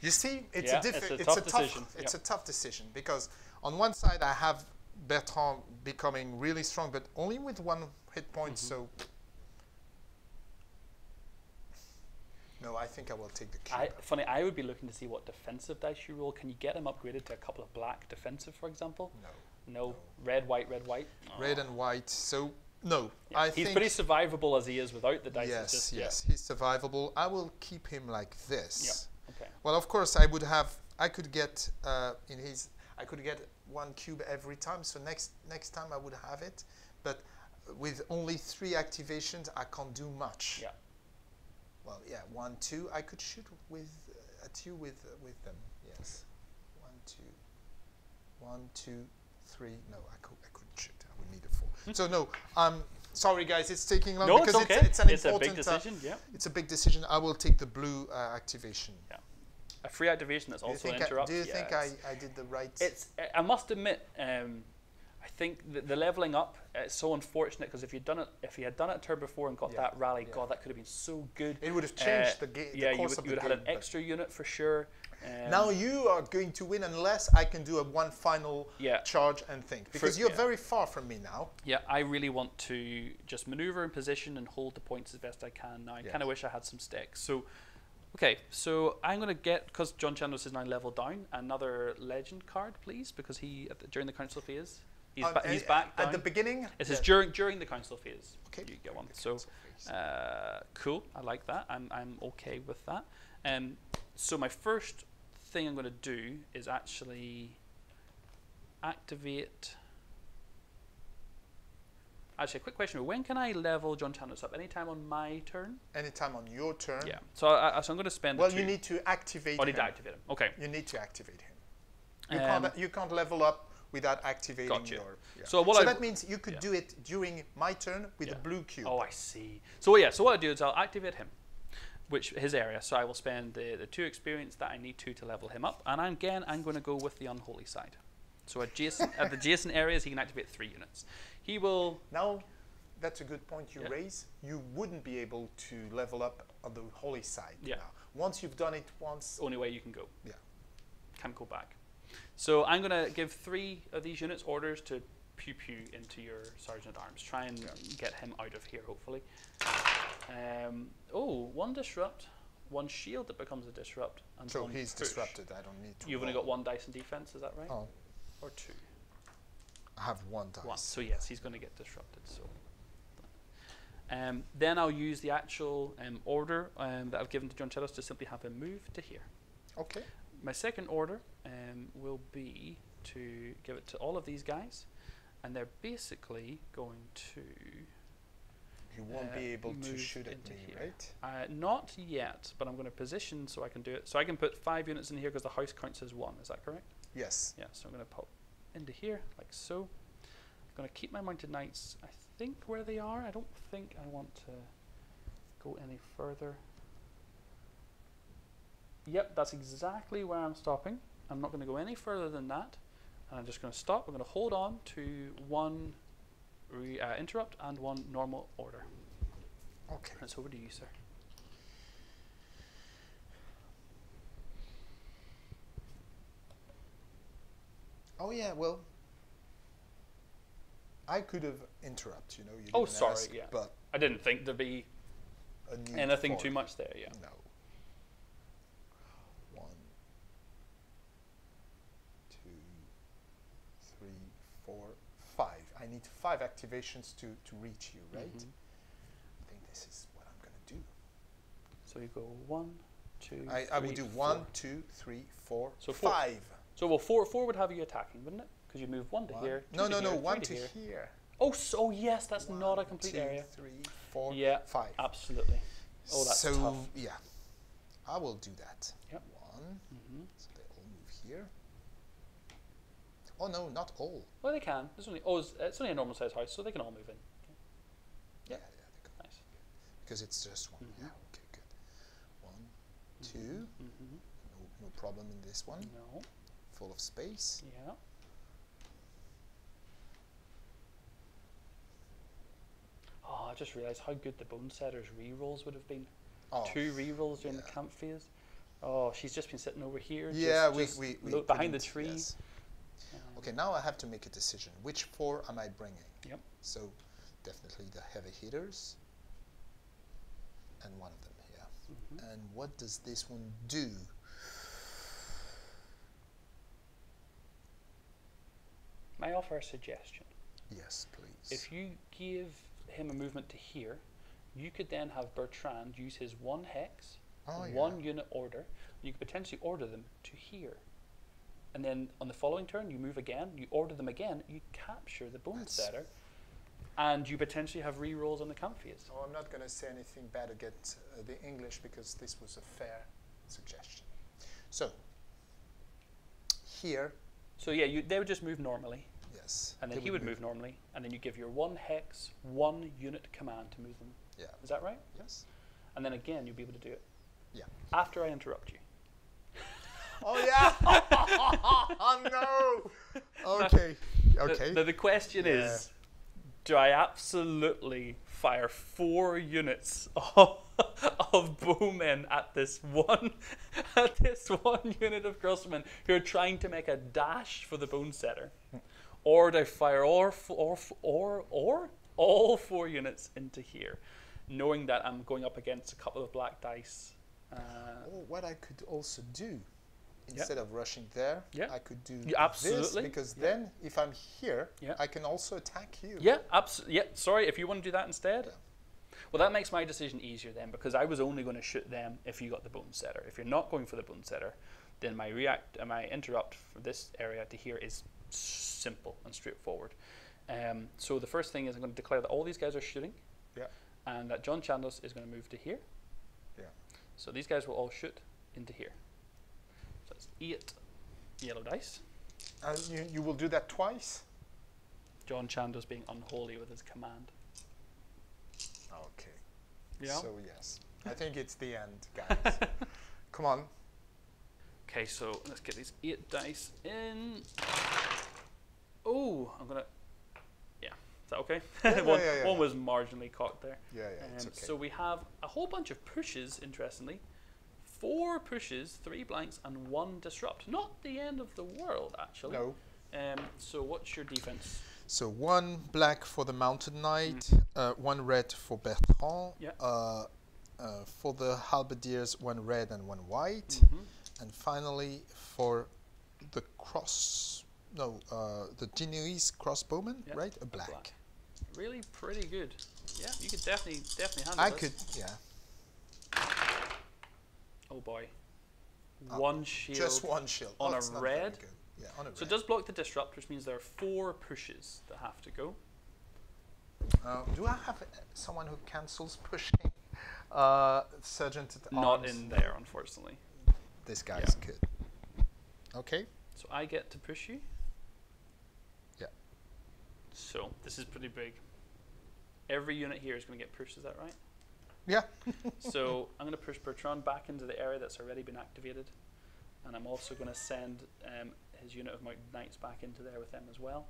You see, it's yeah, a different, it's a tough, it's, a tough, decision. it's yep. a tough decision because on one side I have Bertrand becoming really strong, but only with one hit point. Mm-hmm. So no, I think I will take the cube. I, funny, I would be looking to see what defensive dice you roll. Can you get them upgraded to a couple of black defensive, for example? No, no, no. red, white, red, white, oh. red and white. So. No, yeah. I he's think... He's pretty survivable as he is without the dice. Yes, just, yes, yeah. he's survivable. I will keep him like this. Yeah. Okay. Well, of course, I would have... I could get uh, in his... I could get one cube every time, so next next time I would have it. But with only three activations, I can't do much. Yeah. Well, yeah, one, two. I could shoot with uh, at you with, uh, with them, yes. One, two. One, two, three. No, I could, I couldn't shoot. Need a four. So no, um, sorry guys, it's taking long no, because it's, okay. it's, it's an it's important. It's a big decision. Uh, yeah, it's a big decision. I will take the blue uh, activation. Yeah, a free activation that's also an interrupt. I, do you yeah, think I, I did the right? It's. I must admit, um, I think the, the leveling up is so unfortunate because if you'd done it, if you had done it a turn before and got yeah. that rally, yeah. God, that could have been so good. It would have changed uh, the, ga yeah, the course would, of the game. Yeah, you would have had an extra unit for sure. Um, now you are going to win unless I can do a one final yeah. charge and think. Because For, you're yeah. very far from me now. Yeah, I really want to just maneuver in position and hold the points as best I can. Now I yes. kind of wish I had some sticks. So, okay, so I'm going to get, because John Chandos is now level down, another legend card, please, because he, at the, during the council phase, he's, um, ba he's back down. At the beginning? It says yeah. during, during the council phase. Okay. You get one. So, uh, cool, I like that. I'm, I'm okay with that. Um, so my first thing I'm going to do is actually activate. Actually, a quick question: when can I level John Chandos up? Anytime on my turn? Anytime on your turn. Yeah. So, I, so I'm going to spend. Well, the two. you need to activate. Oh, I need him. to activate him. Okay. You need to activate him. You um, can't. You can't level up without activating gotcha. your. Yeah. So what? So I that means you could yeah. do it during my turn with yeah. the blue cube. Oh, I see. So yeah. So what I do is I'll activate him. Which his area, so I will spend the, the two experience that I need to to level him up, and again I'm going to go with the unholy side. So adjacent, at the adjacent areas he can activate three units. He will now. That's a good point you yeah. raise. You wouldn't be able to level up on the holy side. Yeah. Now. Once you've done it once, only way you can go. Yeah. Can't go back. So I'm going to give three of these units orders to pew pew into your sergeant at arms. Try and yeah. get him out of here, hopefully. Um, oh, one disrupt, one shield that becomes a disrupt. And so he's push. disrupted, I don't need to. You've roll. only got one dice in defense, is that right? Oh. Or two? I have one dice. One. So yes, he's going to get disrupted. So, um, then I'll use the actual um, order um, that I've given to John Chandos to simply have him move to here. Okay. My second order um, will be to give it to all of these guys, and they're basically going to... You won't uh, be able to shoot at me, here. right? Uh, not yet, but I'm going to position so I can do it. So I can put five units in here because the house counts as one. Is that correct? Yes. Yeah, so I'm going to pop into here like so. I'm going to keep my mounted knights, I think, where they are. I don't think I want to go any further. Yep, that's exactly where I'm stopping. I'm not going to go any further than that. And I'm just going to stop. I'm going to hold on to one... Re, uh, interrupt and one normal order. Okay. And it's over to you, sir. Oh yeah, well, I could have interrupt. You know, you. Oh, didn't sorry. Ask, yeah. But I didn't think there'd be anything too much there. Yeah. No. One, two, three, four. Five. I need five activations to, to reach you, right? Mm-hmm. I think this is what I'm going to do. So you go one, two, I, three, I would do four. one, two, three, four, so four. five. So well, four, four would have you attacking, wouldn't it? Because you move one to one. here. No, no, no, one to here. here. Oh, so yes, that's One, not a complete two, area. Three, four, yeah, five. Absolutely. Oh, that's so tough. Yeah, I will do that. Yep. One. Mm-hmm. So they all move here. Oh no, not all. Well, they can. There's only oh, it's, it's only a normal sized house, so they can all move in. Yeah, yeah, yeah they can. Nice. Because it's just one. Mm-hmm. Yeah. Okay, good. One, mm-hmm. two. Mm-hmm. No, no problem in this one. No. Full of space. Yeah. Oh, I just realised how good the Bonesetter's re-rolls would have been. Oh, two re-rolls during yeah. the camp phase. Oh, she's just been sitting over here. Yeah, just, we, just we, we behind the tree. Yes. Um, okay, now I have to make a decision. Which four am I bringing? Yep. So definitely the heavy hitters and one of them here. Mm-hmm. And what does this one do? May I offer a suggestion? Yes, please. If you give him a movement to here, you could then have Bertrand use his one hex, oh, one yeah. unit order. You could potentially order them to here, and then on the following turn you move again, you order them again, you capture the Bonesetter, and you potentially have re-rolls on the camp phase. Oh, I'm not going to say anything bad against uh, the English, because this was a fair suggestion. So here, so yeah, you, they would just move normally. Yes. And then he would move. move normally, and then you give your one hex, one unit command to move them. Yeah. Is that right? Yes. And then again, you'll be able to do it. Yeah. After I interrupt you. Oh, yeah. Oh, no. Okay. Okay. Now, the question yeah. is, do I absolutely fire four units of, of bowmen at this one at this one unit of crossmen who are trying to make a dash for the Bonesetter? Or do I fire or, or, or, or all four units into here, knowing that I'm going up against a couple of black dice? Uh, or what I could also do, instead yep. of rushing there, yep. I could do yeah, this, because yep. then if I'm here, yep. I can also attack you. Yeah, absolutely. Yeah. Sorry, if you want to do that instead. Yeah. Well, that makes my decision easier then, because I was only going to shoot them if you got the Bonesetter. If you're not going for the Bonesetter, then my react, uh, my interrupt for this area to here is simple and straightforward. Um, so the first thing is I'm going to declare that all these guys are shooting, yeah, and that John Chandos is going to move to here. Yeah. So these guys will all shoot into here. So it's eight yellow dice. And you, you will do that twice? John Chandos being unholy with his command. Okay. Yeah. So yes, I think it's the end, guys. Come on. Okay, so let's get these eight dice in. Oh, I'm gonna. Yeah, is that okay? Yeah, one yeah, yeah, one yeah. was marginally caught there. Yeah, yeah. Um, it's okay. So we have a whole bunch of pushes. Interestingly, four pushes, three blanks, and one disrupt. Not the end of the world, actually. No. Um. So what's your defense? So one black for the Mountain Knight, mm. uh, one red for Bertrand. Yeah. Uh, uh, for the halberdiers, one red and one white. Mm-hmm. And finally, for the cross, no, uh, the Genoese crossbowman, yep. right? A black. A black. Really pretty good. Yeah, you could definitely, definitely handle I this. I could, yeah. Oh boy. Oh, one shield. Just one shield. On oh, a red. Yeah, on a red. So it does block the disrupt, which means there are four pushes that have to go. Uh, do I have uh, someone who cancels pushing? Uh, Sergeant at Arms? Not in there, unfortunately. This guy's yeah. good. Okay. So I get to push you. Yeah. So this is pretty big. Every unit here is going to get pushed, is that right? Yeah. So I'm going to push Bertrand back into the area that's already been activated. And I'm also going to send um, his unit of Mounted Knights back into there with them as well.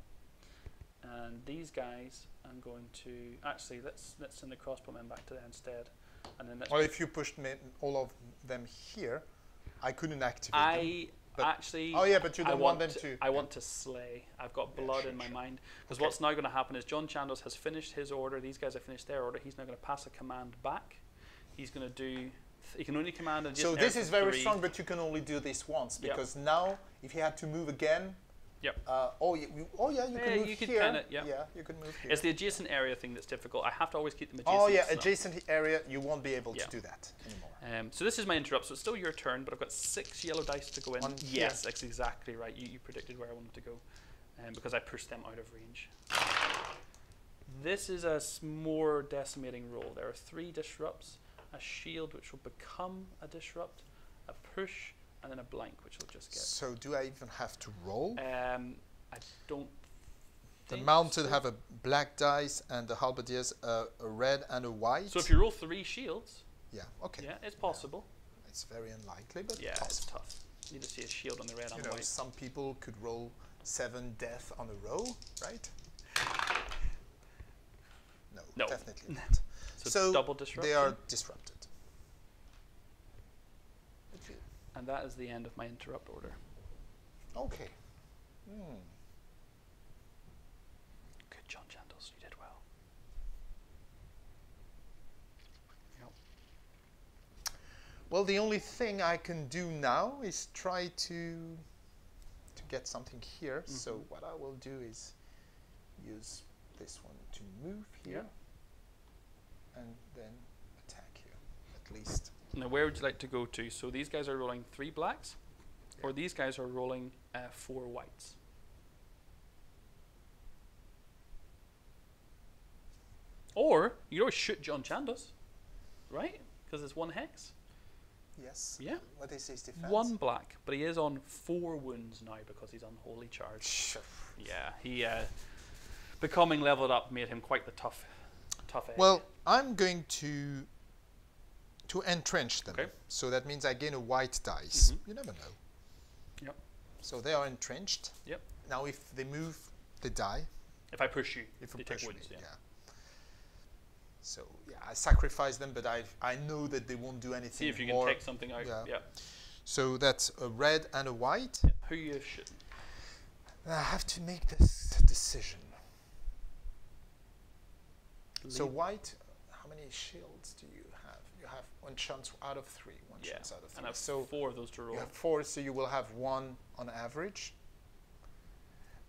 And these guys, I'm going to... Actually, let's, let's send the crossbowmen back to there instead. And then let's or if you pushed me, all of them here, I couldn't activate I them. But actually, oh yeah, but you don't I want, want them to. I yeah. want to slay. I've got blood yeah, sure, in my sure. mind. Because okay. what's now going to happen is John Chandos has finished his order. These guys have finished their order. He's now going to pass a command back. He's going to do. He can only command. And so just this is very three. strong, but you can only do this once because yep. now, if he had to move again, yep. Uh, oh, yeah, you, oh yeah, you yeah, can move you here. Kinda, yeah. yeah, you can move here. It's the adjacent area thing that's difficult. I have to always keep them adjacent. Oh yeah, adjacent area. You won't be able yeah. to do that anymore. Um, so this is my interrupt, so it's still your turn, but I've got six yellow dice to go in. One, yes, yeah. that's exactly right. You, you predicted where I wanted to go um, because I pushed them out of range. This is a more decimating roll. There are three disrupts, a shield which will become a disrupt, a push, and then a blank which will just get. So do I even have to roll? Um, I don't The mounted so. have a black dice and the halberdiers uh, a red and a white. So if you roll three shields. Yeah, okay. Yeah, it's possible. Yeah. It's very unlikely, but yeah, possible. It's tough. You need to see a shield on the red and the white. Some people could roll seven death on a row, right? No, no. Definitely not. So, so double disruption. They are disrupted. And that is the end of my interrupt order. Okay. Hmm. John Chandos, you did well. Yep. Well, the only thing I can do now is try to to get something here. Mm-hmm. So what I will do is use this one to move here, yeah, and then attack here, at least. Now, where would you like to go to? So these guys are rolling three blacks, yeah, or these guys are rolling uh, four whites. Or you always shoot John Chandos, right? Because it's one hex. Yes. Yeah. What is his defense? One black, but he is on four wounds now because he's unholy charged. Yeah. He uh, becoming leveled up made him quite the tough, tough egg. Well, I'm going to to entrench them. Okay. So that means I gain a white dice. Mm-hmm. You never know. Yep. So they are entrenched. Yep. Now, if they move, they die. If I push you, if they push take wounds. Me, yeah. yeah. So yeah, I sacrifice them, but I I know that they won't do anything. See if you more. can take something out. Yeah. yeah. So that's a red and a white. Yeah. Who you should? I have to make this decision. Leave. So white, how many shields do you have? You have one chance out of three. One yeah. chance out of three. And I have so four of those to roll. You have four, so you will have one on average.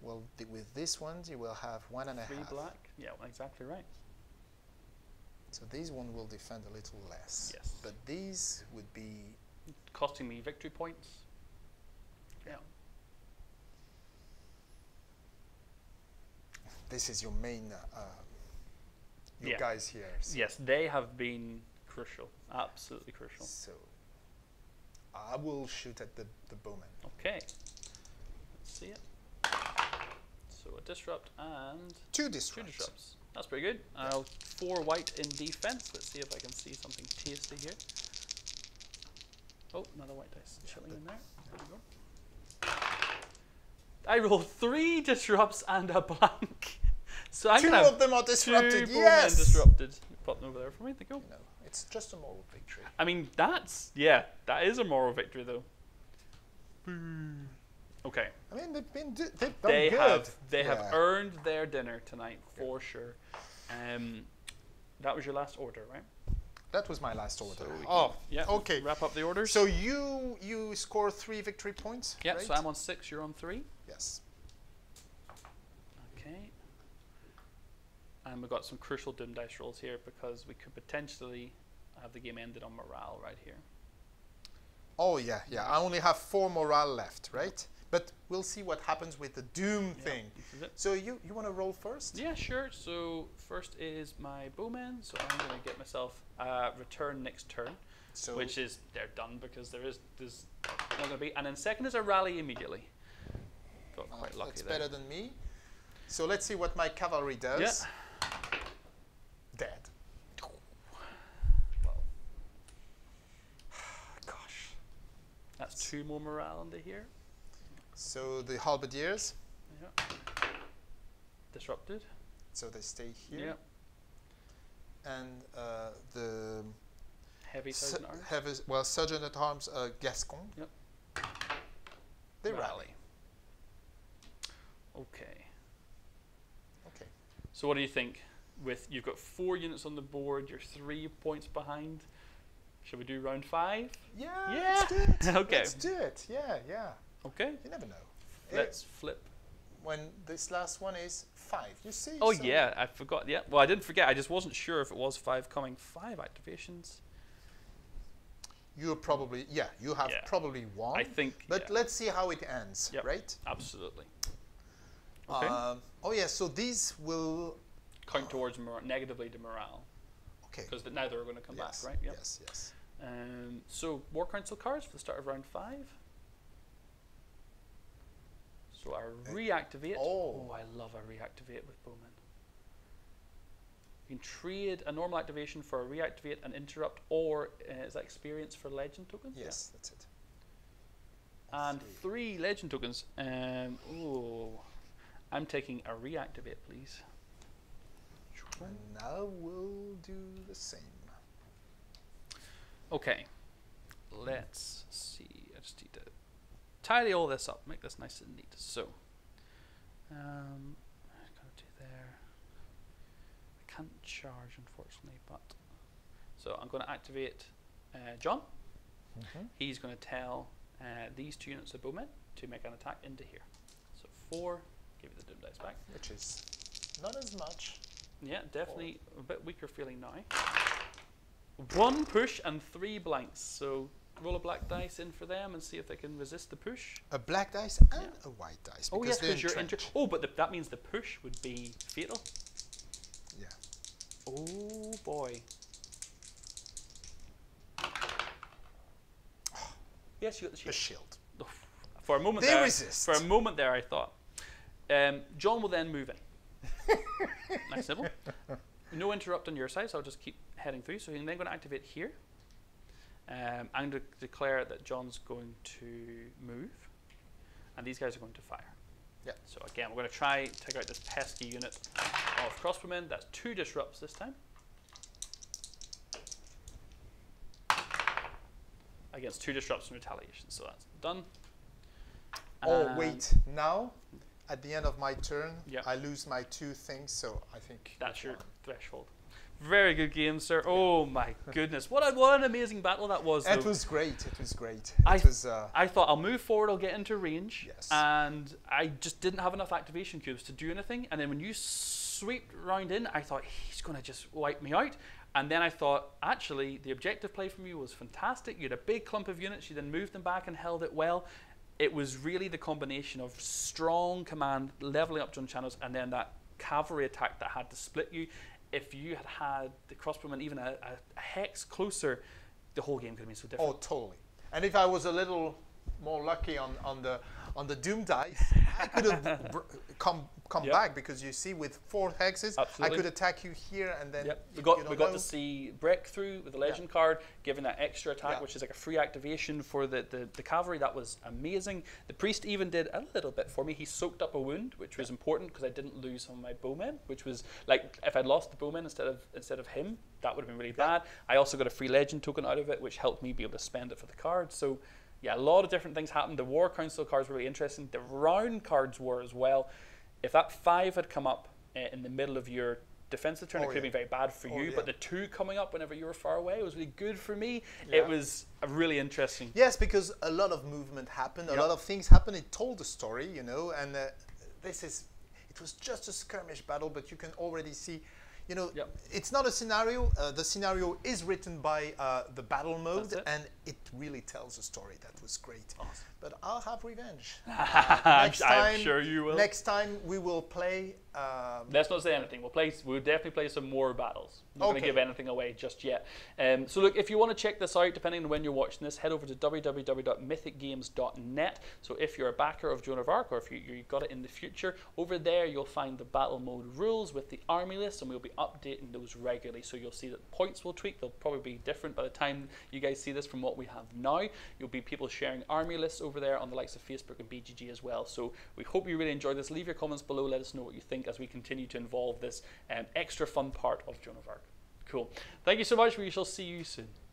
Well, th with these ones, you will have one and a three half. Three black. Yeah, well, exactly right. So these one will defend a little less. Yes. But these would be costing me victory points. Yeah. This is your main, uh, your yeah. guys here. So yes, they have been crucial, absolutely crucial. So I will shoot at the, the bowman. Okay. Let's see it. So a disrupt and two disrupts. Two disrupts. That's pretty good. Yeah. Uh, four white in defense. Let's see if I can see something tasty here. Oh, another white dice. Yeah, chilling in there. There we go. I rolled three disrupts and a blank. So I'm two of them are disrupted. Two yes. disrupted. Pop them over there for me. They go. No, it's just a moral victory. I mean, that's yeah, that is a moral victory though. Mm. Okay. I mean, they've been d they've done they good. Have, they yeah. have earned their dinner tonight, for sure. Um, that was your last order, right? That was my last order. So oh, yeah. Okay. Wrap up the orders. So you you score three victory points. Yeah. Right? So I'm on six. You're on three. Yes. Okay. And we've got some crucial doom dice rolls here because we could potentially have the game ended on morale right here. Oh yeah, yeah. I only have four morale left, right? But we'll see what happens with the doom yeah, thing. So you, you want to roll first? Yeah, sure. So first is my bowman. So I'm going to get myself uh, return next turn, so which is they're done because there is there's not going to be. And then second is a rally immediately. Got quite oh, lucky that's there. Better than me. So let's see what my cavalry does. Yeah. Dead. Well. Gosh. That's two more morale under here. So the halberdiers, yeah, disrupted. So they stay here. Yeah. And uh, the heavy sergeant at arms. Heavy, well, sergeant at arms, uh, Gascon. Yep. They rally. rally. Okay. Okay. So what do you think? With you've got four units on the board, you're three points behind. Should we do round five? Yeah. Yeah. Let's do it. Okay. Let's do it. Yeah. Yeah. Okay. You never know. Let's it, flip. When this last one is five, you see. Oh so yeah, I forgot. Yeah, well I didn't forget. I just wasn't sure if it was five coming. Five activations. You're probably yeah. You have yeah. probably won. I think. But yeah. let's see how it ends. Yep. Right. Absolutely. Okay. Um, oh yeah. So these will count towards mor negatively to morale. Okay. Because neither are going to come yes. back, right? Yep. Yes, yes. Um, so more council cards for the start of round five. So our uh, reactivate. Oh. oh, I love a reactivate with Bowman. You can trade a normal activation for a reactivate and interrupt, or uh, is that experience for legend tokens? Yes, yeah. that's it. And three, three legend tokens. Um, oh, I'm taking a reactivate, please. And now we'll do the same. Okay, let's see. I just need to tidy all this up, make this nice and neat. So, um, I gotta do there. I can't charge, unfortunately, but so I'm going to activate uh, John. Mm-hmm. He's going to tell uh, these two units of bowmen to make an attack into here. So four, give you the doom dice back, which is not as much. Yeah, definitely four. A bit weaker feeling now. One push and three blanks. So roll a black dice in for them and see if they can resist the push. A black dice and yeah. a white dice. Oh yes, because you're entrenched. Oh, but the, that means the push would be fatal. Yeah. Oh boy. Yes, you got the shield. The shield. Oh, for a moment they there, resist. For a moment there, I thought. Um, John will then move in. Nice simple. No interrupt on your side, so I'll just keep heading through. So I'm then going to activate here. Um, I'm going to declare that John's going to move, and these guys are going to fire. Yeah. So again, we're going to try take out this pesky unit of crossbowmen. That's two disrupts this time. Against two disrupts and retaliation, so that's done. Oh um, wait, now? At the end of my turn, yep. I lose my two things, so I think... That's your threshold. Very good game, sir. Yeah. Oh, my goodness. What, a, what an amazing battle that was, It though. was great. It was great. I, it was, uh, I thought, I'll move forward, I'll get into range. Yes. And I just didn't have enough activation cubes to do anything. And then when you sweep round in, I thought, he's going to just wipe me out. And then I thought, actually, the objective play from you was fantastic. You had a big clump of units. You then moved them back and held it well. It was really the combination of strong command, leveling up John Chandos, and then that cavalry attack that had to split you. If you had had the crossbowmen even a, a hex closer, the whole game could have been so different. Oh, totally. And if I was a little more lucky on, on the on the doom dice, I could have come come yep. back, because you see, with four hexes, Absolutely. I could attack you here, and then yep. we got we got know. to see breakthrough with the legend yeah. card, giving that extra attack, yeah. which is like a free activation for the, the the cavalry. That was amazing. The priest even did a little bit for me. He soaked up a wound, which yeah. was important because I didn't lose some of my bowmen, which was like if I lost the bowmen instead of instead of him, that would have been really yeah. bad. I also got a free legend token out of it, which helped me be able to spend it for the card. So. Yeah, a lot of different things happened. The War Council cards were really interesting. The round cards were as well. If that five had come up uh, in the middle of your defensive turn, oh, it could yeah. have been very bad for oh, you. Yeah. But the two coming up whenever you were far away was really good for me. Yeah. It was a really interesting. Yes, because a lot of movement happened. A yep. lot of things happened. It told the story, you know. And uh, this is, it was just a skirmish battle, but you can already see. You know, yep. it's not a scenario. Uh, the scenario is written by uh, the battle mode, it. and it really tells a story. That was great. Awesome. But I'll have revenge. Uh, next I'm time, sure you will. Next time we will play. Um, Let's not say anything. We'll play. We'll definitely play some more battles. I'm not okay. going to give anything away just yet. Um, so look, if you want to check this out, depending on when you're watching this, head over to w w w dot mythic games dot net. So if you're a backer of Joan of Arc, or if you, you got it in the future, over there you'll find the battle mode rules with the army list, and we'll be updating those regularly. So you'll see that points will tweak. They'll probably be different by the time you guys see this from what we have now. You'll be people sharing army lists over there on the likes of Facebook and B G G as well. So we hope you really enjoyed this. Leave your comments below. Let us know what you think as we continue to involve this um, extra fun part of Joan of Arc. Cool. Thank you so much. We shall see you soon.